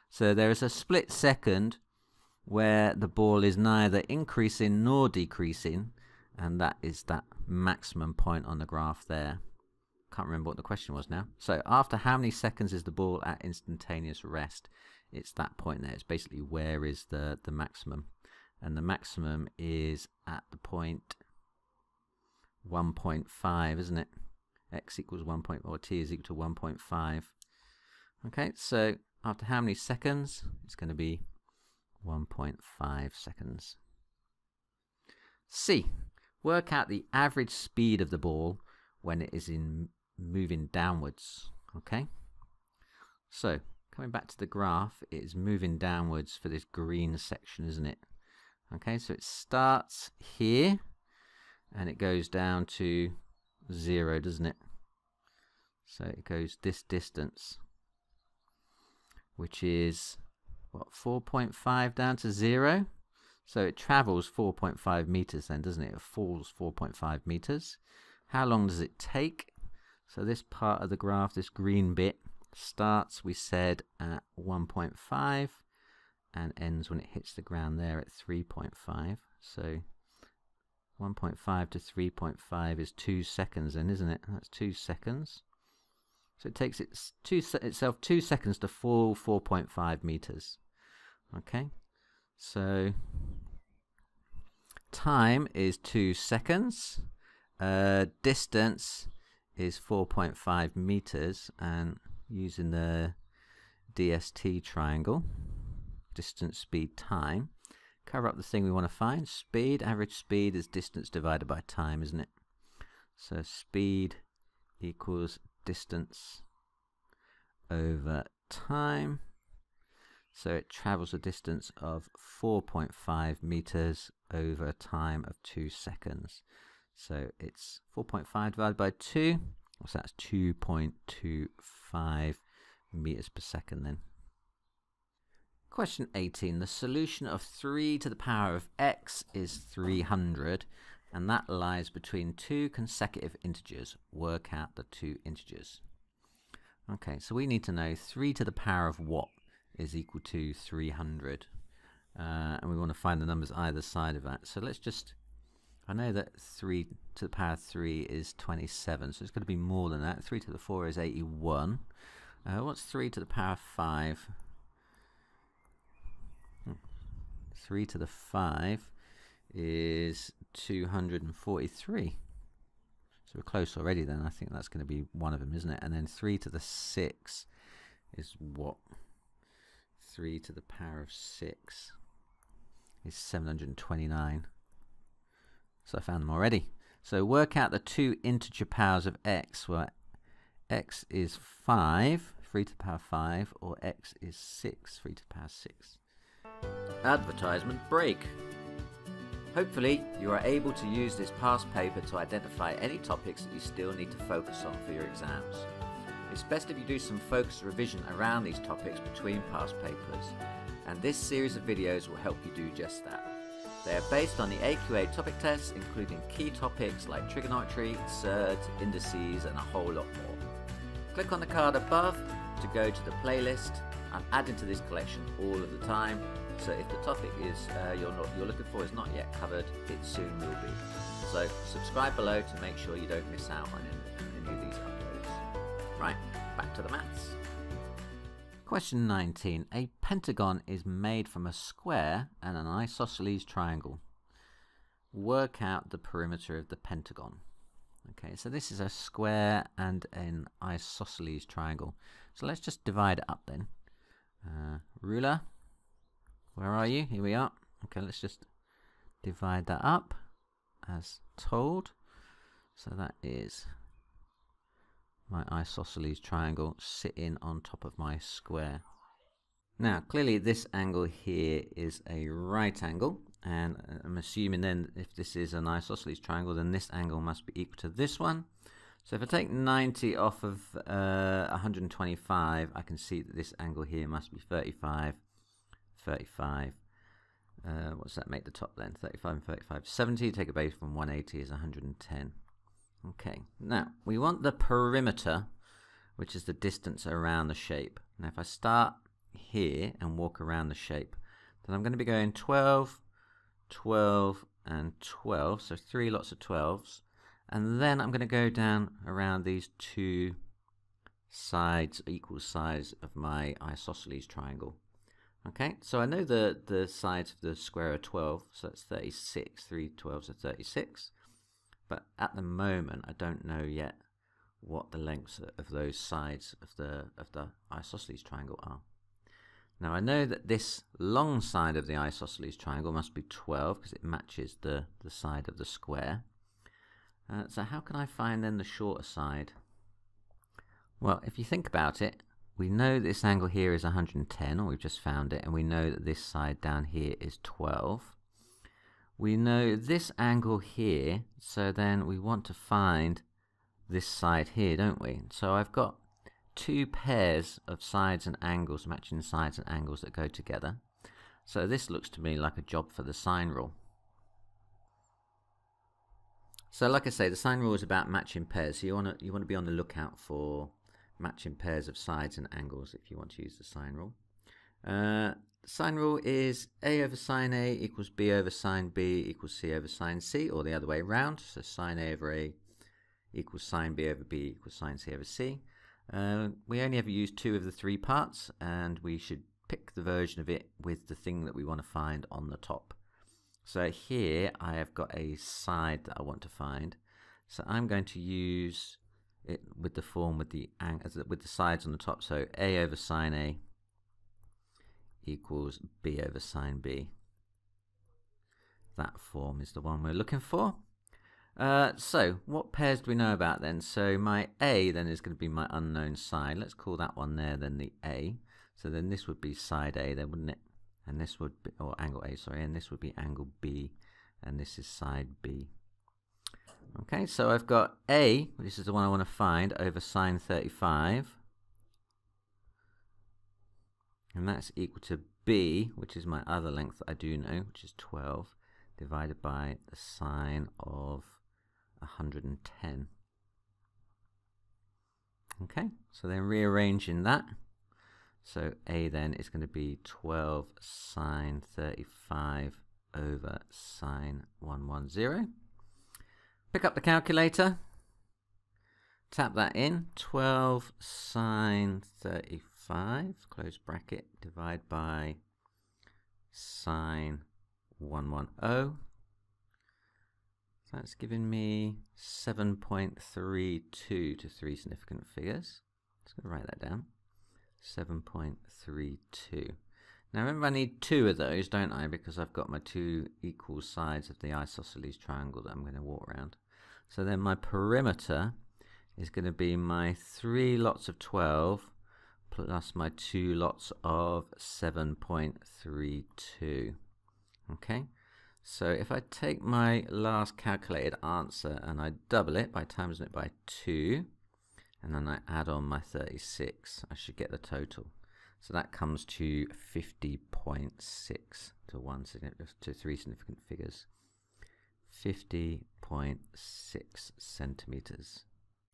So there is a split second where the ball is neither increasing nor decreasing, and that is that maximum point on the graph there. Can't remember what the question was now. So after how many seconds is the ball at instantaneous rest? It's that point there. It's basically where is the maximum, and the maximum is at the point 1.5, isn't it? X equals 1. Or t is equal to 1.5. Okay, so after how many seconds? It's going to be 1.5 seconds. C. Work out the average speed of the ball when it is moving downwards. Okay, so coming back to the graph, it is moving downwards for this green section, isn't it? Okay, so it starts here and it goes down to 0, doesn't it? So it goes this distance, which is what, 4.5 down to 0. So it travels 4.5 meters then, doesn't it? It falls 4.5 meters. How long does it take? So this part of the graph, this green bit, starts, we said, at 1.5 and ends when it hits the ground there at 3.5. So 1.5 to 3.5 is 2 seconds then, isn't it? That's 2 seconds. So it takes itself 2 seconds to fall 4.5 meters. Okay, so time is 2 seconds, distance is 4.5 meters, and using the DST triangle, distance, speed, time, cover up the thing we want to find. Speed, average speed is distance divided by time, isn't it? So speed equals distance over time. So it travels a distance of 4.5 meters over a time of 2 seconds. So it's 4.5 divided by 2, so that's 2.25 meters per second then. Question 18. The solution of 3 to the power of x is 300, and that lies between two consecutive integers. Work out the two integers. Okay, so we need to know 3 to the power of what is equal to 300, and we want to find the numbers either side of that. So let's just, I know that 3 to the power of 3 is 27, so it's going to be more than that. 3 to the 4 is 81. What's 3 to the power of 5? 3 to the 5 is 243. So we're close already then. I think that's going to be one of them, isn't it? And then 3 to the 6 is what? 3 to the power of 6 is 729. So I found them already. So work out the two integer powers of x, where x is 5, 3 to the power of 5, or x is 6, 3 to the power of 6. Advertisement break. Hopefully you are able to use this past paper to identify any topics that you still need to focus on for your exams. It's best if you do some focus revision around these topics between past papers, and this series of videos will help you do just that. They are based on the AQA topic tests, including key topics like trigonometry, surds, indices, and a whole lot more. Click on the card above to go to the playlist. I'm adding to this collection all of the time, so if the topic is you're looking for is not yet covered, it soon will be. So subscribe below to make sure you don't miss out on any of these uploads. Right, back to the maths. Question 19. A pentagon is made from a square and an isosceles triangle. Work out the perimeter of the pentagon. Okay, so this is a square and an isosceles triangle. So let's just divide it up then. Ruler, where are you? Here we are. Okay, let's just divide that up as told. So that is my isosceles triangle sitting on top of my square. Now clearly this angle here is a right angle, and I'm assuming then if this is an isosceles triangle, then this angle must be equal to this one. So if I take 90 off of 125, I can see that this angle here must be 35, 35. What does that make the top then? 35 and 35, 70. Take a base from 180 is 110. Okay, now we want the perimeter, which is the distance around the shape. Now if I start here and walk around the shape, then I'm going to be going 12, 12 and 12, so three lots of 12s, and then I'm going to go down around these two sides, equal size of my isosceles triangle. Okay, so I know the sides of the square are 12, so that's 36, 3 12s are 36, but at the moment I don't know yet what the lengths of those sides of the isosceles triangle are. Now I know that this long side of the isosceles triangle must be 12 because it matches the side of the square. So how can I find then the shorter side? Well, if you think about it, we know this angle here is 110, or we've just found it, and we know that this side down here is 12. We know this angle here, so then we want to find this side here, don't we? So I've got two pairs of sides and angles, matching sides and angles that go together. So this looks to me like a job for the sine rule. So like I say, the sine rule is about matching pairs, so you want to be on the lookout for matching pairs of sides and angles if you want to use the sine rule. Sine rule is A over sine A equals B over sine B equals C over sine C, or the other way around. So sine A over A equals sine B over B equals sine C over C. We only ever use two of the three parts, and we should pick the version of it with the thing that we want to find on the top. So here I have got a side that I want to find, so I'm going to use it with the form with the sides on the top, so A over sine A equals B over sine B. That form is the one we're looking for. So what pairs do we know about then? So my A then is going to be my unknown side. Let's call that one there then the A. So then this would be side A then, wouldn't it? And this would be, or angle A, sorry, and this would be angle B, and this is side B. Okay, so I've got A, this is the one I want to find, over sine 35, and that's equal to B, which is my other length that I do know, which is 12, divided by the sine of 110. Okay, so then rearranging that, so A then is going to be 12 sine 35 over sine 110. Pick up the calculator, tap that in, 12 sine 35, close bracket, divide by sine 110. So that's giving me 7.32 to three significant figures. Just going to write that down, 7.32. Now remember I need two of those, don't I, because I've got my two equal sides of the isosceles triangle that I'm going to walk around. So then my perimeter is going to be my three lots of 12 plus my two lots of 7.32. Okay, so if I take my last calculated answer and I double it by timesing it by 2, and then I add on my 36, I should get the total. So that comes to 50.6 to three significant figures. 50.6 centimeters.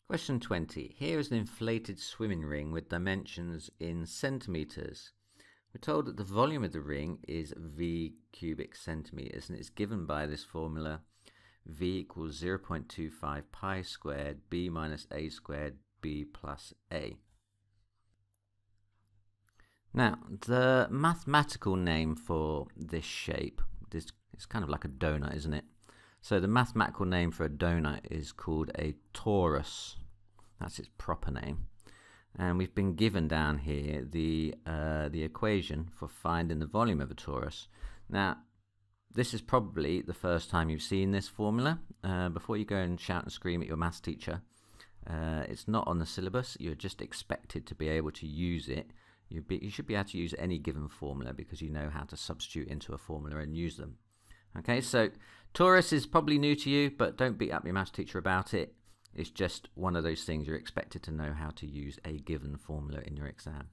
Question 20. Here is an inflated swimming ring with dimensions in centimeters. We're told that the volume of the ring is V cubic centimeters, and it's given by this formula: V equals 0.25 pi squared B minus A squared B plus A. Now, the mathematical name for this shape, it's kind of like a donut, isn't it? So the mathematical name for a donut is called a torus. That's its proper name. And we've been given down here the equation for finding the volume of a torus. Now, this is probably the first time you've seen this formula. Before you go and shout and scream at your maths teacher, it's not on the syllabus. You're just expected to be able to use it. You should be able to use any given formula because you know how to substitute into a formula and use them. Okay, so torus is probably new to you, but don't beat up your maths teacher about it. It's just one of those things you're expected to know how to use a given formula in your exam.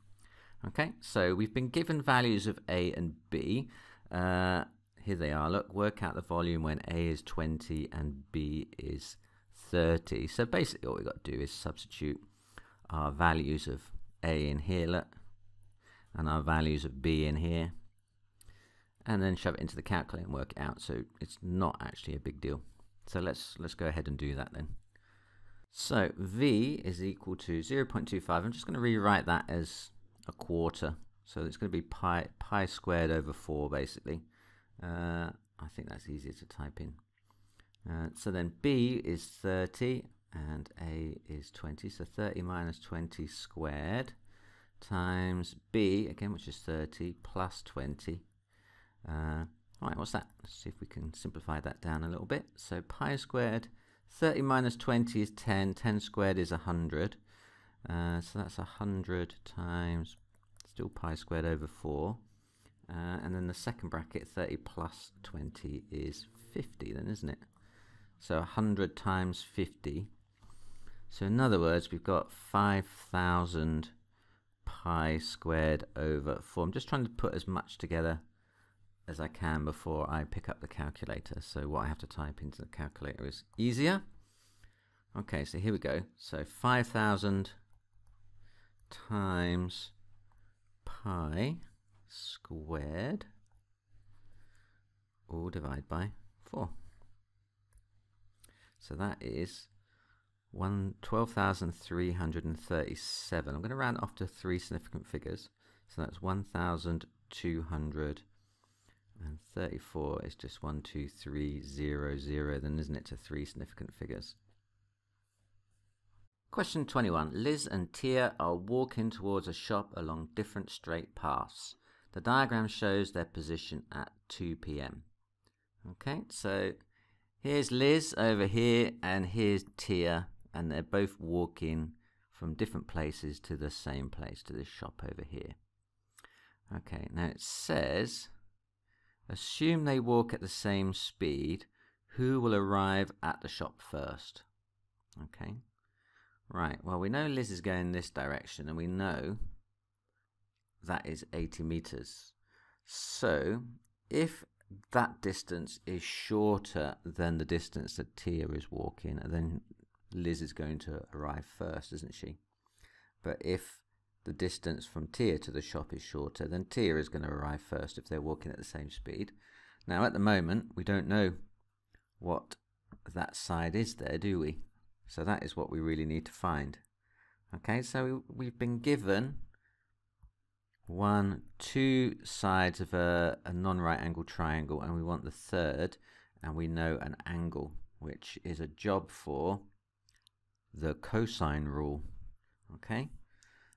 Okay, so we've been given values of A and B. Here they are, look, work out the volume when A is 20 and B is 30. So basically all we've got to do is substitute our values of A in here, look, and our values of B in here, and then shove it into the calculator and work it out. So it's not actually a big deal. So let's go ahead and do that then. So V is equal to 0.25. I'm just going to rewrite that as a quarter. So it's going to be pi squared over 4 basically. I think that's easier to type in. So then B is 30 and A is 20. So 30 minus 20 squared times B, again, which is 30, plus 20. Alright, what's that? Let's see if we can simplify that down a little bit. So pi squared, 30 minus 20 is 10, 10 squared is 100. So that's 100 times, still pi squared over 4. And then the second bracket, 30 plus 20 is 50 then, isn't it? So 100 times 50. So in other words, we've got 5,000 pi squared over 4. I'm just trying to put as much together as I can before I pick up the calculator. So what I have to type into the calculator is easier. Okay, so here we go. So 5,000 times pi squared all divided by 4. So that is 12,337. I'm going to round off to 3 significant figures. So that's 1,234 is just 1,230,0, then isn't it, to 3 significant figures. Question 21. Liz and Tia are walking towards a shop along different straight paths. The diagram shows their position at 2 p.m. Okay, so here's Liz over here and here's Tia, and they're both walking from different places to the same place, to this shop over here. Okay, now it says, assume they walk at the same speed, who will arrive at the shop first? Okay, right, well we know Liz is going this direction and we know that is 80 meters. So if that distance is shorter than the distance that Tia is walking, and then Liz is going to arrive first, isn't she? But if the distance from Tia to the shop is shorter, then Tia is going to arrive first if they're walking at the same speed. Now at the moment we don't know what that side is there, do we? So that is what we really need to find. Okay, so we've been given two sides of a non-right angle triangle, and we want the third, and we know an angle, which is a job for the cosine rule. Okay,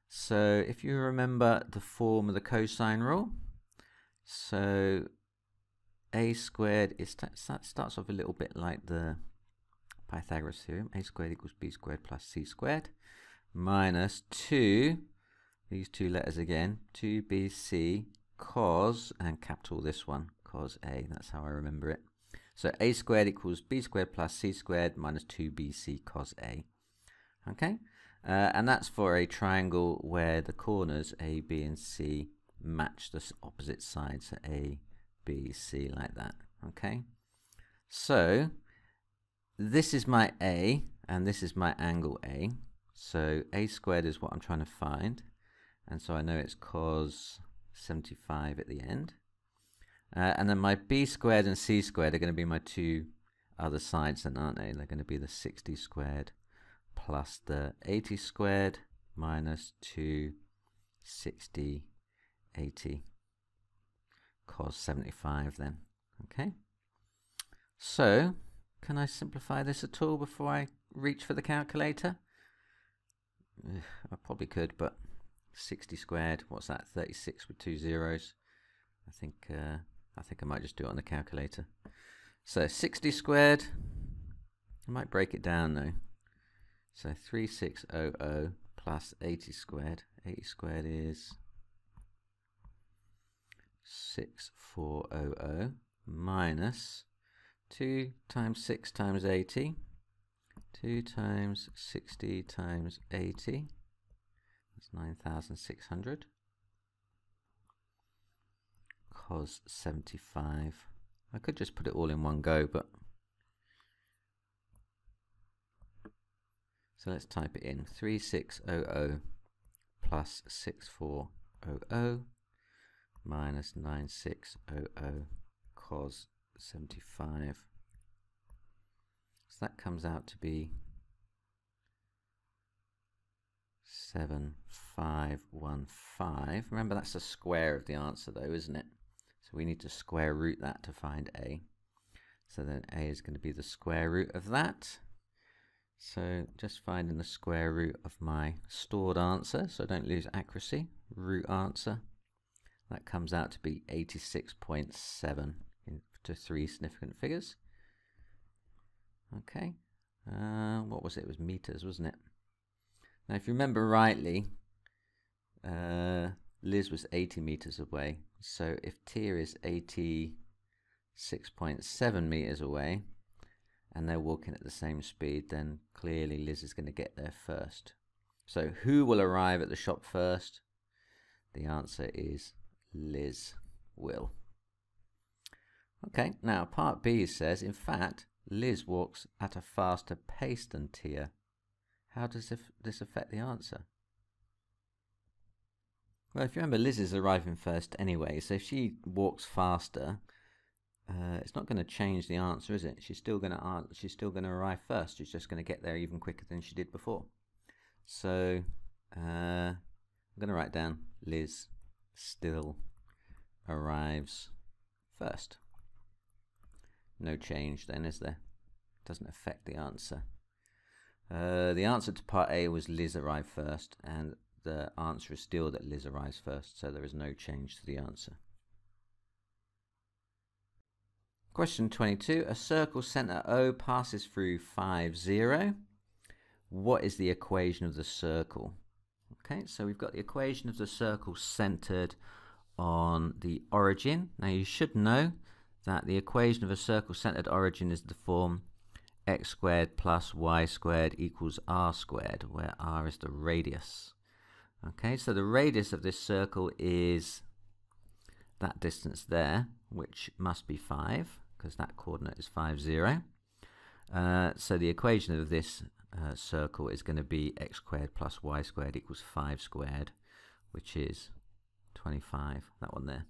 so if you remember the form of the cosine rule, so a squared is, that starts off a little bit like the Pythagoras theorem, a squared equals b squared plus c squared minus 2, these two letters again, 2bc cos, and capital this one, cos a, that's how I remember it. So a squared equals b squared plus c squared minus 2bc cos a. Okay, and that's for a triangle where the corners A, B and C match the opposite sides, so A, B, C, like that. Okay, so this is my A and this is my angle A, so A squared is what I'm trying to find, and so I know it's cos 75 at the end, and then my B squared and C squared are going to be my two other sides then, aren't they? They're going to be the 60 squared plus the 80 squared minus 260 80 cos 75 then. Okay, so can I simplify this at all before I reach for the calculator? I probably could, but 60 squared, what's that, 36 with 2 zeros. I think I might just do it on the calculator. So 60 squared, I might break it down though. So 3600 plus 80 squared. 80 squared is 6400 minus 2 times 6 times 80. 2 times 60 times 80. That's 9,600. Cos 75. I could just put it all in one go, but So let's type it in, 3600 plus 6400 minus 9600 cos 75. So that comes out to be 7515. Remember, that's the square of the answer though, isn't it? So we need to square root that to find a. So then a is going to be the square root of that. So just finding the square root of my stored answer, so I don't lose accuracy, root answer. That comes out to be 86.7 to three significant figures. Okay, what was it? It was meters, wasn't it? Now if you remember rightly, Liz was 80 meters away. So if Tia is 86.7 meters away, and they're walking at the same speed, then clearly Liz is going to get there first. So who will arrive at the shop first? The answer is Liz will. Okay, now part B says, in fact, Liz walks at a faster pace than Tia. How does this affect the answer? Well, if you remember, Liz is arriving first anyway, so if she walks faster, it's not going to change the answer, is it? She's still going to arrive first. She's just going to get there even quicker than she did before. So I'm going to write down Liz still arrives first. No change then, is there? Doesn't affect the answer. The answer to part A was Liz arrived first, and the answer is still that Liz arrives first, so there is no change to the answer. Question 22, a circle centre O passes through 5, 0. What is the equation of the circle? Okay, so we've got the equation of the circle centred on the origin. Now you should know that the equation of a circle centred origin is the form x squared plus y squared equals r squared, where r is the radius. Okay, so the radius of this circle is that distance there, which must be 5, because that coordinate is 5, 0. So the equation of this circle is going to be x squared plus y squared equals 5 squared, which is 25, that one there.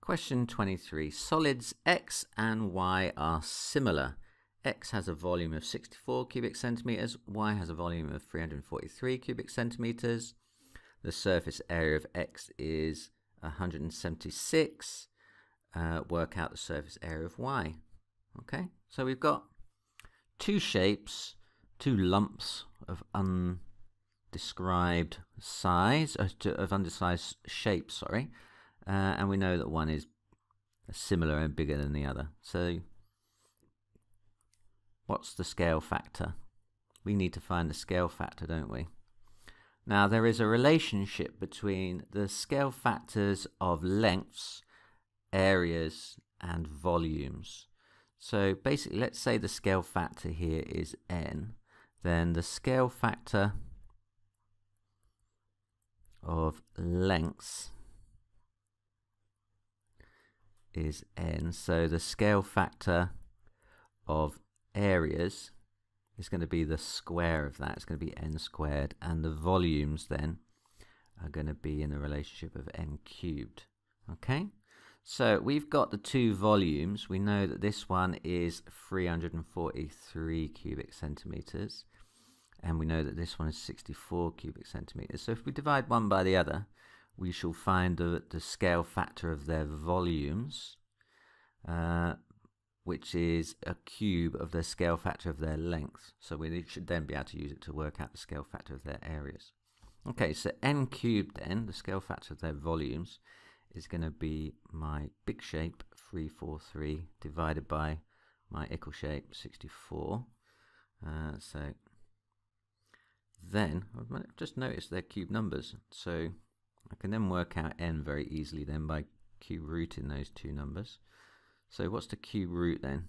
Question 23, solids x and y are similar. X has a volume of 64 cubic centimeters, y has a volume of 343 cubic centimeters. The surface area of X is 176. Work out the surface area of Y. Okay, so we've got two shapes, two lumps of undescribed size, of undersized shape, sorry, and we know that one is similar and bigger than the other. So what's the scale factor? We need to find the scale factor, don't we? Now there is a relationship between the scale factors of lengths, areas and volumes. So basically, let's say the scale factor here is n, then the scale factor of lengths is n, so the scale factor of areas is going to be the square of that. It's going to be n squared, and the volumes then are going to be in the relationship of n cubed. Okay, so we've got the two volumes. We know that this one is 343 cubic centimeters, and we know that this one is 64 cubic centimeters. So if we divide one by the other, we shall find the scale factor of their volumes, which is a cube of the scale factor of their length. So we should then be able to use it to work out the scale factor of their areas. Okay, so n cubed then, the scale factor of their volumes, is going to be my big shape, 343, divided by my ickle shape, 64. So then, I've just noticed they're cube numbers, so I can then work out n very easily then by cube rooting those two numbers. So what's the cube root then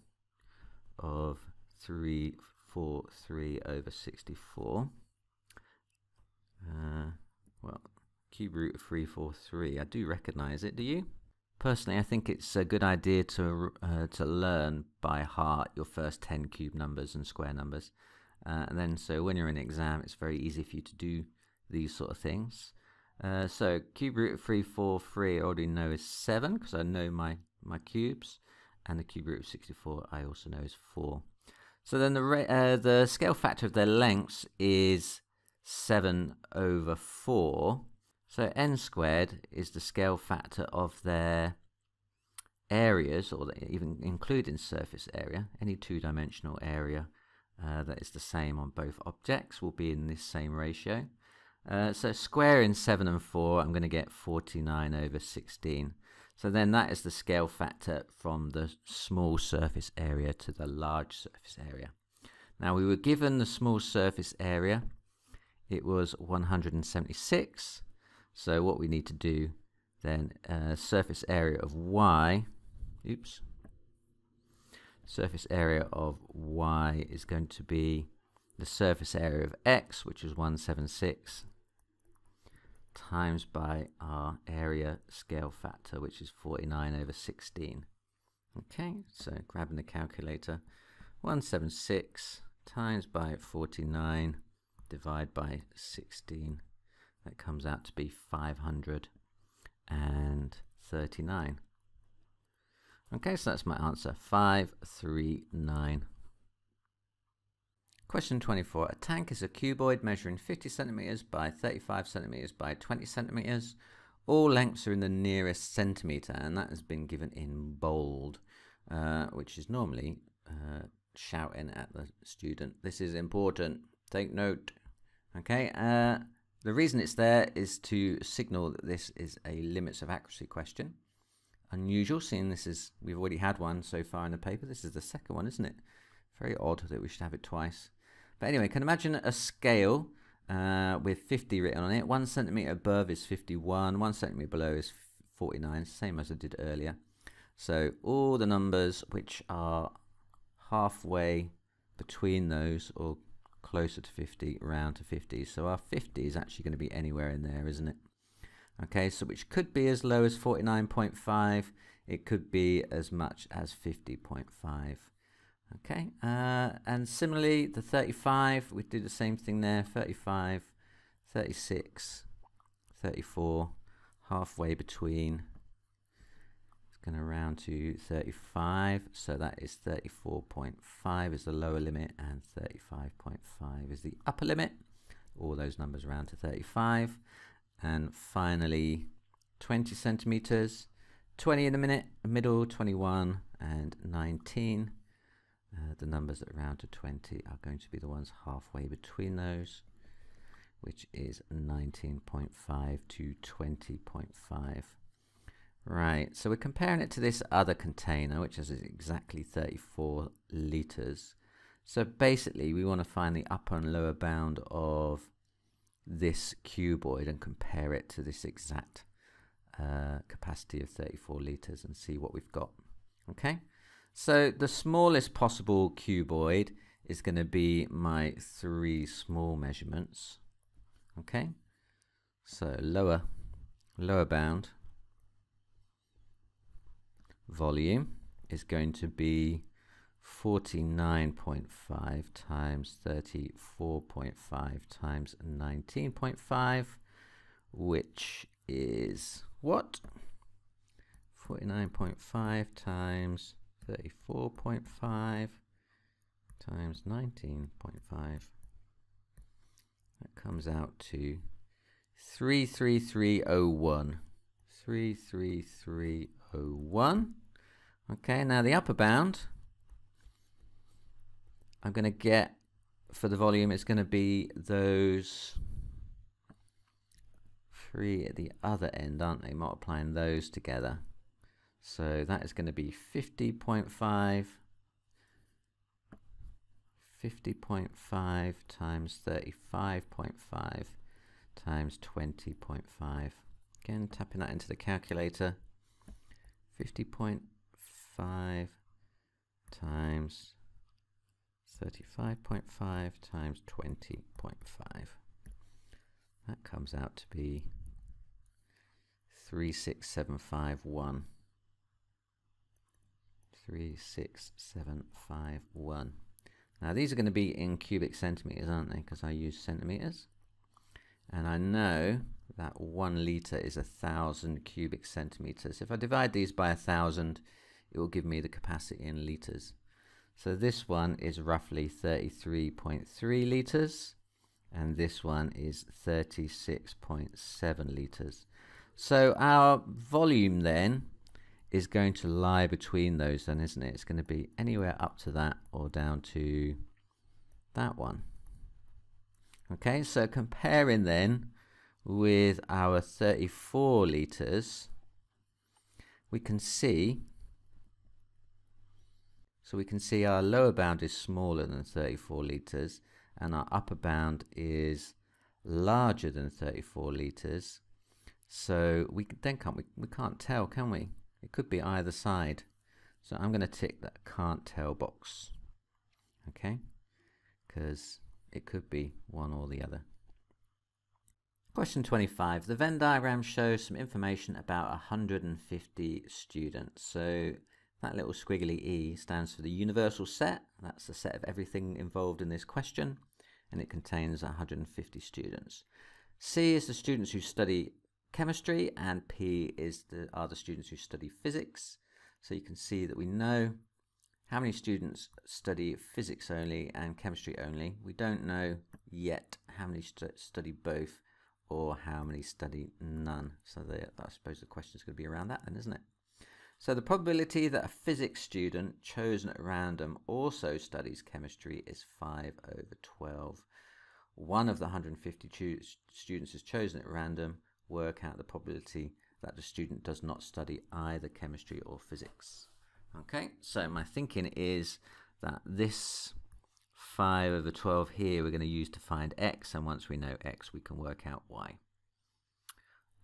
of 343 over 64? Well, cube root of 343, I do recognise it, do you? Personally, I think it's a good idea to learn by heart your first 10 cube numbers and square numbers. And then so when you're in exam, it's very easy for you to do these sort of things. So cube root of 343 I already know is 7 because I know my cubes, and the cube root of 64 I also know is 4. So then the scale factor of their lengths is 7 over 4. So n squared is the scale factor of their areas, or even including surface area. Any two-dimensional area that is the same on both objects will be in this same ratio. So squaring 7 and 4, I'm going to get 49 over 16. So then that is the scale factor from the small surface area to the large surface area. Now we were given the small surface area. It was 176. So what we need to do then, surface area of y, surface area of y is going to be the surface area of x, which is 176, times by our area scale factor, which is 49 over 16. Okay, so grabbing the calculator, 176 times by 49, divide by 16. That comes out to be 539. Okay, so that's my answer, 539. Question 24. A tank is a cuboid measuring 50 centimeters by 35 centimeters by 20 centimeters. All lengths are in the nearest centimeter, and that has been given in bold, which is normally shouting at the student. This is important. Take note. Okay. The reason it's there is to signal that this is a limits of accuracy question. Unusual, seeing this is, we've already had one so far in the paper. This is the second one, isn't it? Very odd that we should have it twice. But anyway, can imagine a scale with 50 written on it. 1 centimeter above is 51, 1 centimeter below is 49, same as I did earlier. So all the numbers which are halfway between those, or closer to 50, round to 50. So our 50 is actually going to be anywhere in there, isn't it? Okay, so which could be as low as 49.5. It could be as much as 50.5. Okay, and similarly, the 35, we do the same thing there. 35, 36, 34, halfway between. It's going to round to 35, so that is 34.5 is the lower limit, and 35.5 is the upper limit. All those numbers round to 35. And finally, 20 centimeters, 20 in the middle, 21, and 19. The numbers that round to 20 are going to be the ones halfway between those, which is 19.5 to 20.5. Right, so we're comparing it to this other container, which is exactly 34 litres. So basically, we want to find the upper and lower bound of this cuboid and compare it to this exact capacity of 34 litres and see what we've got. Okay. So the smallest possible cuboid is going to be my 3 small measurements. Okay, so lower bound volume is going to be 49.5 times 34.5 times 19.5, which is what? 49.5 times 34.5 times 19.5. That comes out to 33301. 33301. Okay, now the upper bound, I'm going to get for the volume, it's going to be those 3 at the other end, aren't they? Multiplying those together. So that is going to be 50.5, 50.5 times 35.5 times 20.5. Again, tapping that into the calculator. 50.5 times 35.5 times 20.5. That comes out to be 36751. 3, 6, 7, 5, 1. Now these are going to be in cubic centimeters, aren't they? Because I use centimeters, and I know that 1 liter is 1,000 cubic centimeters. If I divide these by 1,000, it will give me the capacity in liters. So this one is roughly 33.3 liters, and this one is 36.7 liters. So our volume then is going to lie between those then, isn't it? It's going to be anywhere up to that or down to that one. Okay, so comparing then with our 34 liters, we can see, so we can see our lower bound is smaller than 34 liters and our upper bound is larger than 34 liters. So we then can't tell, can we? It could be either side. So I'm going to tick that can't tell box, okay? Because it could be one or the other. Question 25. The Venn diagram shows some information about 150 students. So that little squiggly E stands for the universal set. That's the set of everything involved in this question, and it contains 150 students. C is the students who study chemistry, and P is are the students who study physics. So you can see that we know how many students study physics only and chemistry only. We don't know yet how many study both or how many study none. So I suppose the question is going to be around that then, isn't it? So the probability that a physics student chosen at random also studies chemistry is 5/12. One of the 150 students is chosen at random. Work out the probability that the student does not study either chemistry or physics. Okay, so my thinking is that this 5/12 here we're going to use to find x, and once we know x we can work out y.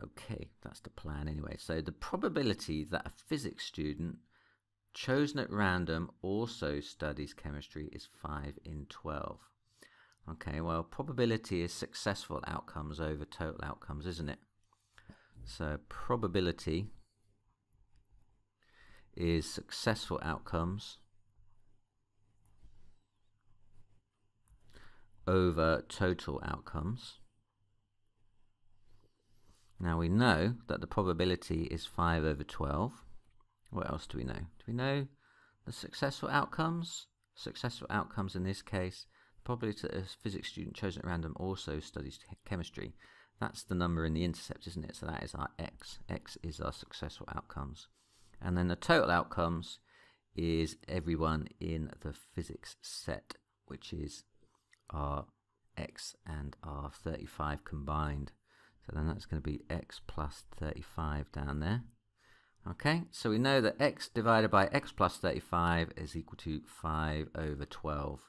Okay, that's the plan anyway. So the probability that a physics student chosen at random also studies chemistry is 5/12. Okay, well, probability is successful outcomes over total outcomes, isn't it? So probability is successful outcomes over total outcomes. Now we know that the probability is 5/12. What else do we know? Do we know the successful outcomes? Successful outcomes in this case, probability that a physics student chosen at random also studies chemistry. That's the number in the intercept, isn't it? So that is our x. X is our successful outcomes. And then the total outcomes is everyone in the physics set, which is our x and our 35 combined. So then that's going to be x plus 35 down there. Okay, so we know that x divided by x plus 35 is equal to 5/12.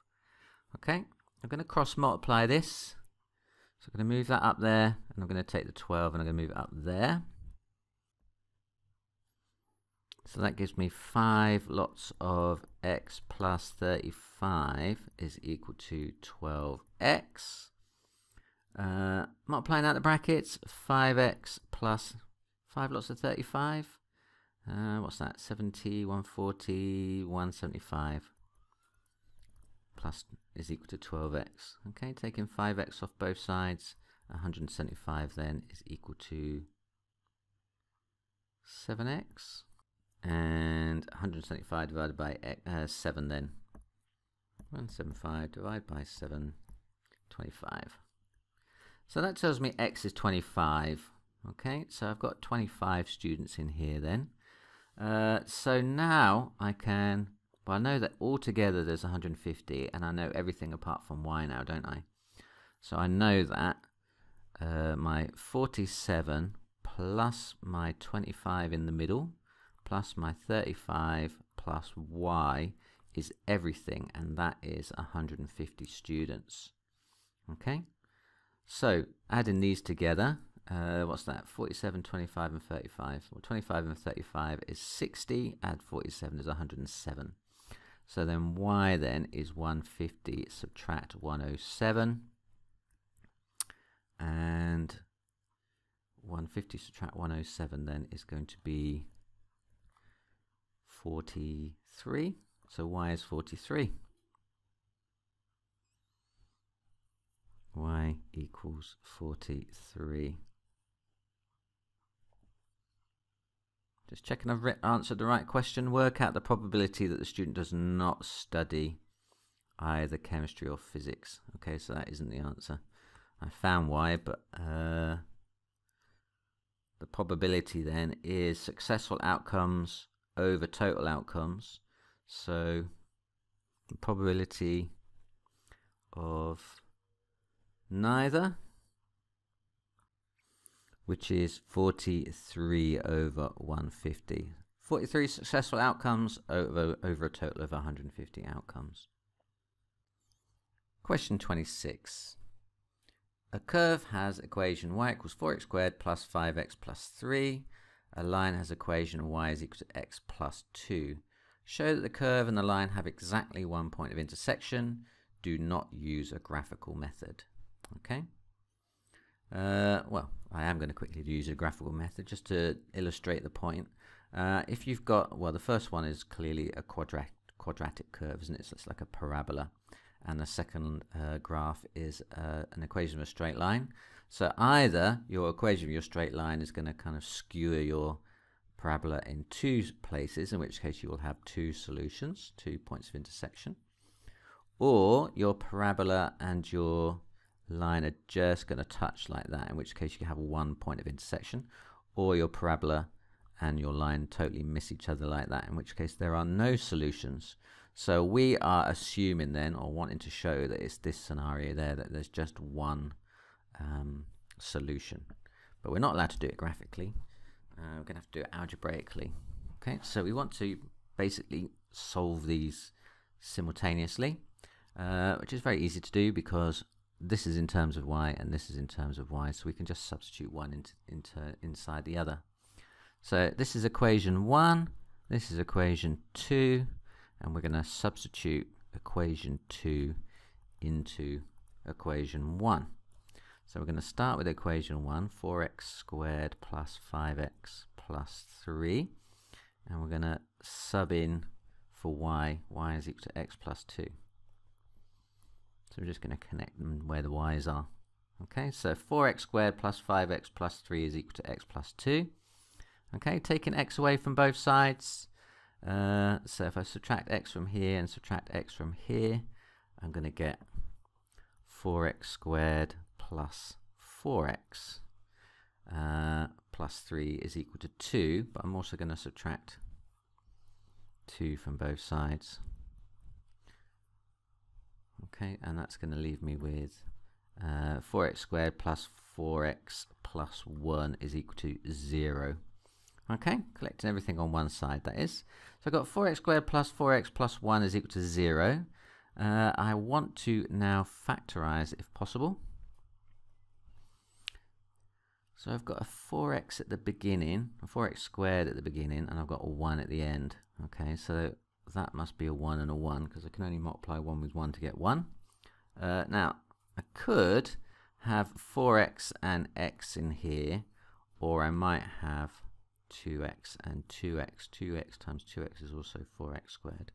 Okay, I'm going to cross multiply this. So I'm going to move that up there, and I'm going to take the 12 and I'm going to move it up there. So that gives me 5 lots of x plus 35 is equal to 12x. Multiplying out the brackets, 5x plus 5 lots of 35. What's that? 70, 140, 175. Plus is equal to 12x. Okay, taking 5x off both sides, 175 then is equal to 7x, and 175 divided by 7 then. 175 divided by 7, 25. So that tells me x is 25. Okay, so I've got 25 students in here then. So now I can, well, I know that altogether there's 150, and I know everything apart from y now, don't I? So I know that my 47 plus my 25 in the middle plus my 35 plus y is everything, and that is 150 students. Okay, so adding these together, what's that? 47, 25 and 35. Well, 25 and 35 is 60, add 47 is 107. So then y then is 150, subtract 107, and 150 subtract 107 then is going to be 43. So y is 43. Y equals 43. Just checking I've answered the right question. Work out the probability that the student does not study either chemistry or physics. Okay, so that isn't the answer. I found y, but the probability then is successful outcomes over total outcomes. So the probability of neither, which is 43 over 150. 43 successful outcomes over a total of 150 outcomes. Question 26. A curve has equation y equals 4x squared plus 5x plus 3. A line has equation y is equal to x plus 2. Show that the curve and the line have exactly one point of intersection. Do not use a graphical method. Okay. Well, I am going to quickly use a graphical method just to illustrate the point. If you've got, well, the first one is clearly a quadratic curve, isn't it? So it's like a parabola. And the second graph is an equation of a straight line. So either your equation of your straight line is going to kind of skewer your parabola in two places, in which case you will have two solutions, 2 points of intersection, or your parabola and your line are just going to touch like that, in which case you have 1 point of intersection, or your parabola and your line totally miss each other like that, in which case there are no solutions. So we are assuming then, or wanting to show, that it's this scenario there, that there's just one solution. But we're not allowed to do it graphically. We're going to have to do it algebraically. Okay, so we want to basically solve these simultaneously, which is very easy to do because this is in terms of y and this is in terms of y, so we can just substitute one inside the other. So this is equation 1, this is equation 2, and we're going to substitute equation 2 into equation 1. So we're going to start with equation 1, 4x squared plus 5x plus 3, and we're going to sub in for y is equal to x plus 2. So we're just going to connect them where the y's are. Okay, so 4x squared plus 5x plus 3 is equal to x plus 2. Okay, taking x away from both sides. So if I subtract x from here and subtract x from here, I'm going to get 4x squared plus 4x plus 3 is equal to 2, but I'm also going to subtract 2 from both sides. Okay, and that's going to leave me with 4x squared plus 4x plus 1 is equal to 0. Okay, collecting everything on one side, that is. So I've got 4x squared plus 4x plus 1 is equal to 0. I want to now factorize if possible. So I've got a 4x at the beginning, a 4x squared at the beginning, and I've got a 1 at the end. Okay, so that must be a 1 and a 1, because I can only multiply 1 with 1 to get 1. Now, I could have 4x and x in here, or I might have 2x and 2x. 2x times 2x is also 4x squared.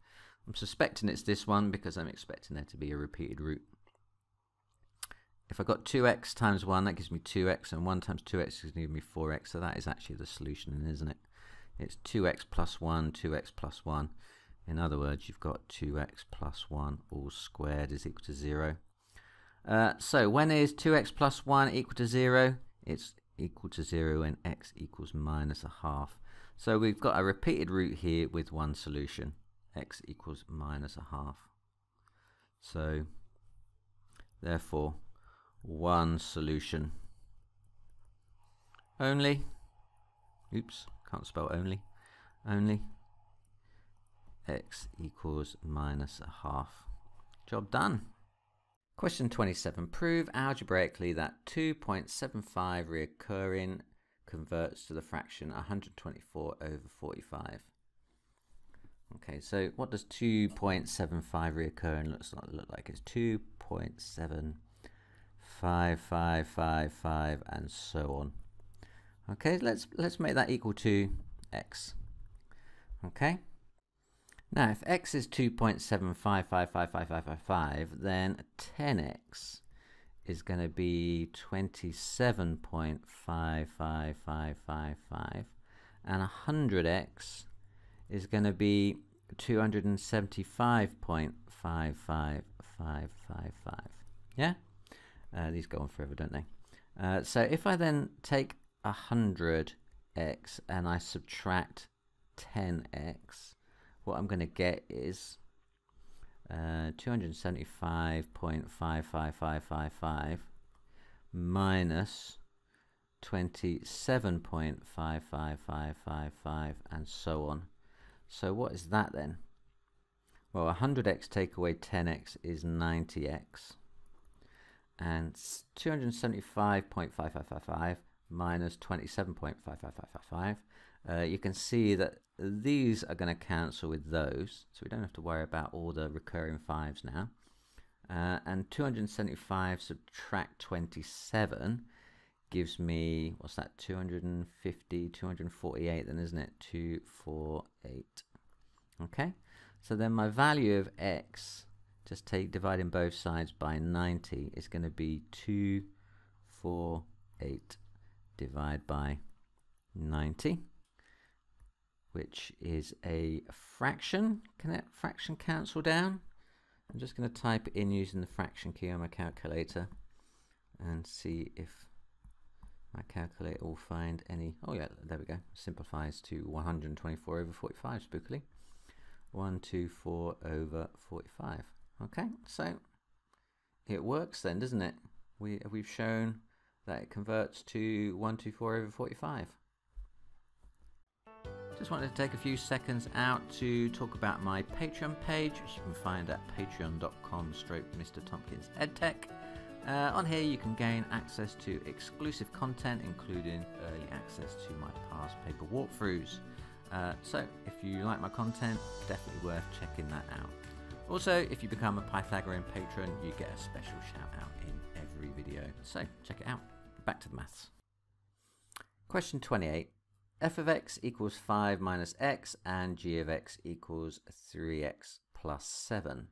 I'm suspecting it's this one because I'm expecting there to be a repeated root. If I got 2x times 1, that gives me 2x, and 1 times 2x is going to give me 4x, so that is actually the solution, isn't it? It's 2x plus 1, 2x plus 1. In other words, you've got 2x plus 1 all squared is equal to 0. So when is 2x plus 1 equal to 0? It's equal to 0 when x equals minus a half. So we've got a repeated root here with one solution, x equals minus a half. So therefore, one solution only. Oops, can't spell only. Only x equals minus a half. Job done. Question 27. Prove algebraically that 2.75 recurring converts to the fraction 124 over 45. Okay, so what does 2.75 recurring look like? It's 2.755555 and so on. Okay, let's make that equal to x. Okay, Now, if x is 2.75555555, then 10x is going to be 27.55555, and 100x is going to be 275.55555. Yeah? These go on forever, don't they? So if I then take 100x and I subtract 10x, what I'm going to get is 275.55555 minus 27.55555 and so on. So what is that then? Well, 100x take away 10x is 90x. And 275.5555 minus 27.55555. You can see that these are going to cancel with those, so we don't have to worry about all the recurring fives now. And 275 subtract 27 gives me, what's that, 250, 248 then, isn't it? 248. Okay, so then my value of x, just dividing both sides by 90, is going to be 248 divided by 90, which is a fraction. Can that fraction cancel down? I'm just going to type it in using the fraction key on my calculator and see if my calculator will find any. Oh yeah, there we go. Simplifies to 124 over 45, spookily. 124 over 45. Okay, so it works then, doesn't it? We've shown that it converts to 124 over 45. Just wanted to take a few seconds out to talk about my Patreon page, which you can find at patreon.com/Mr. Tompkins EdTech. On here you can gain access to exclusive content, including early access to my past paper walkthroughs. So if you like my content, definitely worth checking that out. Also, if you become a Pythagorean patron, you get a special shout out in every video. So check it out. Back to the maths. Question 28. F of x equals 5 minus x and g of x equals 3x plus 7.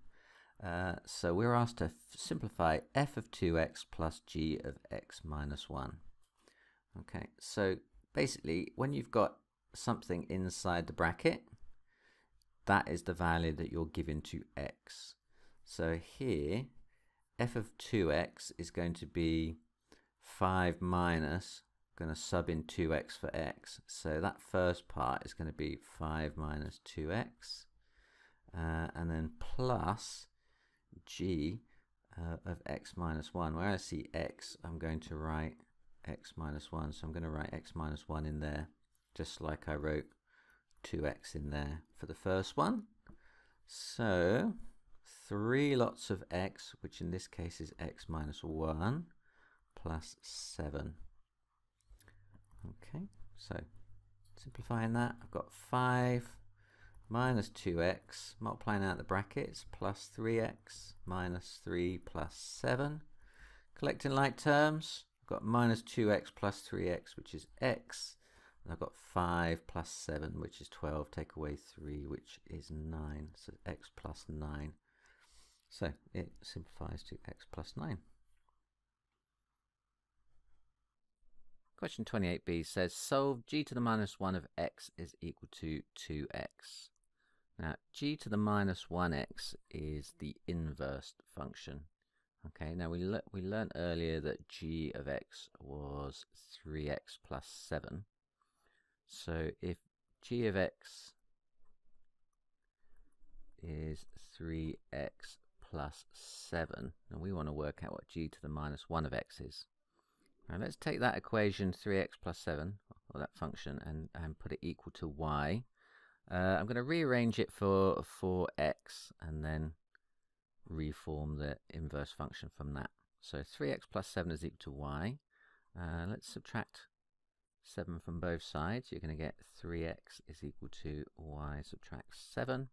So we're asked to simplify f of 2x plus g of x minus 1. Okay, so basically when you've got something inside the bracket, that is the value that you're giving to x. So here f of 2x is going to be 5 minus, going to sub in 2x for x, so that first part is going to be 5 minus 2x, and then plus g of x minus 1. Where I see x, I'm going to write x minus 1, so I'm going to write x minus 1 in there, just like I wrote 2x in there for the first one. So 3 lots of x, which in this case is x minus 1, plus 7. Okay, so simplifying that, I've got 5 minus 2x, multiplying out the brackets, plus 3x minus 3 plus 7. Collecting like terms, I've got minus 2x plus 3x, which is x, and I've got 5 plus 7, which is 12, take away 3, which is 9, so x plus 9. So it simplifies to x plus 9. Question 28b says solve g to the minus 1 of x is equal to 2x. Now g to the minus 1x is the inverse function. Okay, now we learned earlier that g of x was 3x plus 7. So if g of x is 3x plus 7, and we want to work out what g to the minus 1 of x is. Now let's take that equation 3x plus 7, or that function, and put it equal to y. I'm going to rearrange it for x and then reform the inverse function from that. So 3x plus 7 is equal to y. Let's subtract 7 from both sides. You're going to get 3x is equal to y subtract 7.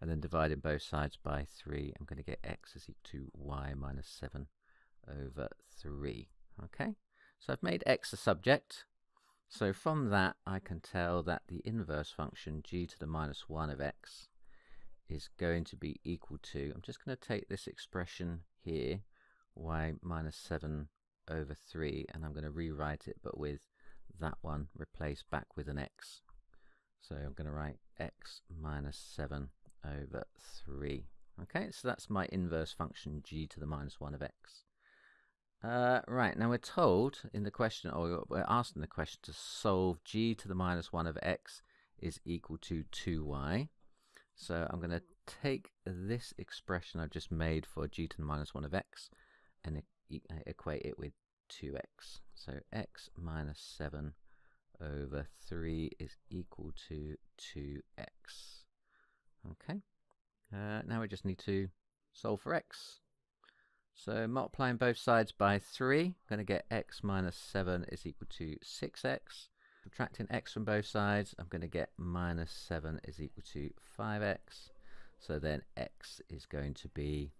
And then dividing both sides by 3, I'm going to get x is equal to y minus 7 over 3. Okay, so I've made x a subject, so from that I can tell that the inverse function g to the minus 1 of x is going to be equal to, I'm just going to take this expression here, y minus 7 over 3, and I'm going to rewrite it, but with that one replaced back with an x. So I'm going to write x minus 7 over 3. Okay, so that's my inverse function, g to the minus 1 of x. Right, now we're told in the question, or we're asked in the question, to solve g to the minus 1 of x is equal to 2y. So I'm going to take this expression I've just made for g to the minus 1 of x and equate it with 2x. So x minus 7 over 3 is equal to 2x. Okay, now we just need to solve for x. So multiplying both sides by 3, I'm going to get x minus 7 is equal to 6x. Subtracting x from both sides, I'm going to get minus 7 is equal to 5x. So then x is going to be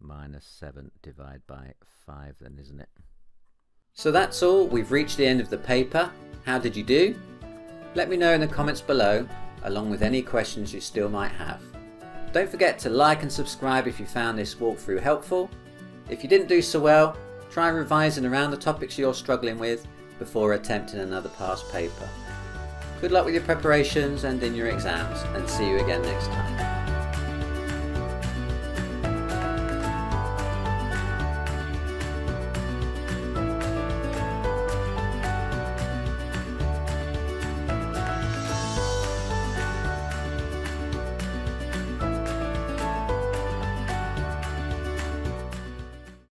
minus 7 divided by 5 then, isn't it? So that's all. We've reached the end of the paper. How did you do? Let me know in the comments below, along with any questions you still might have. Don't forget to like and subscribe if you found this walkthrough helpful. If you didn't do so well, try revising around the topics you're struggling with before attempting another past paper. Good luck with your preparations and in your exams, and see you again next time.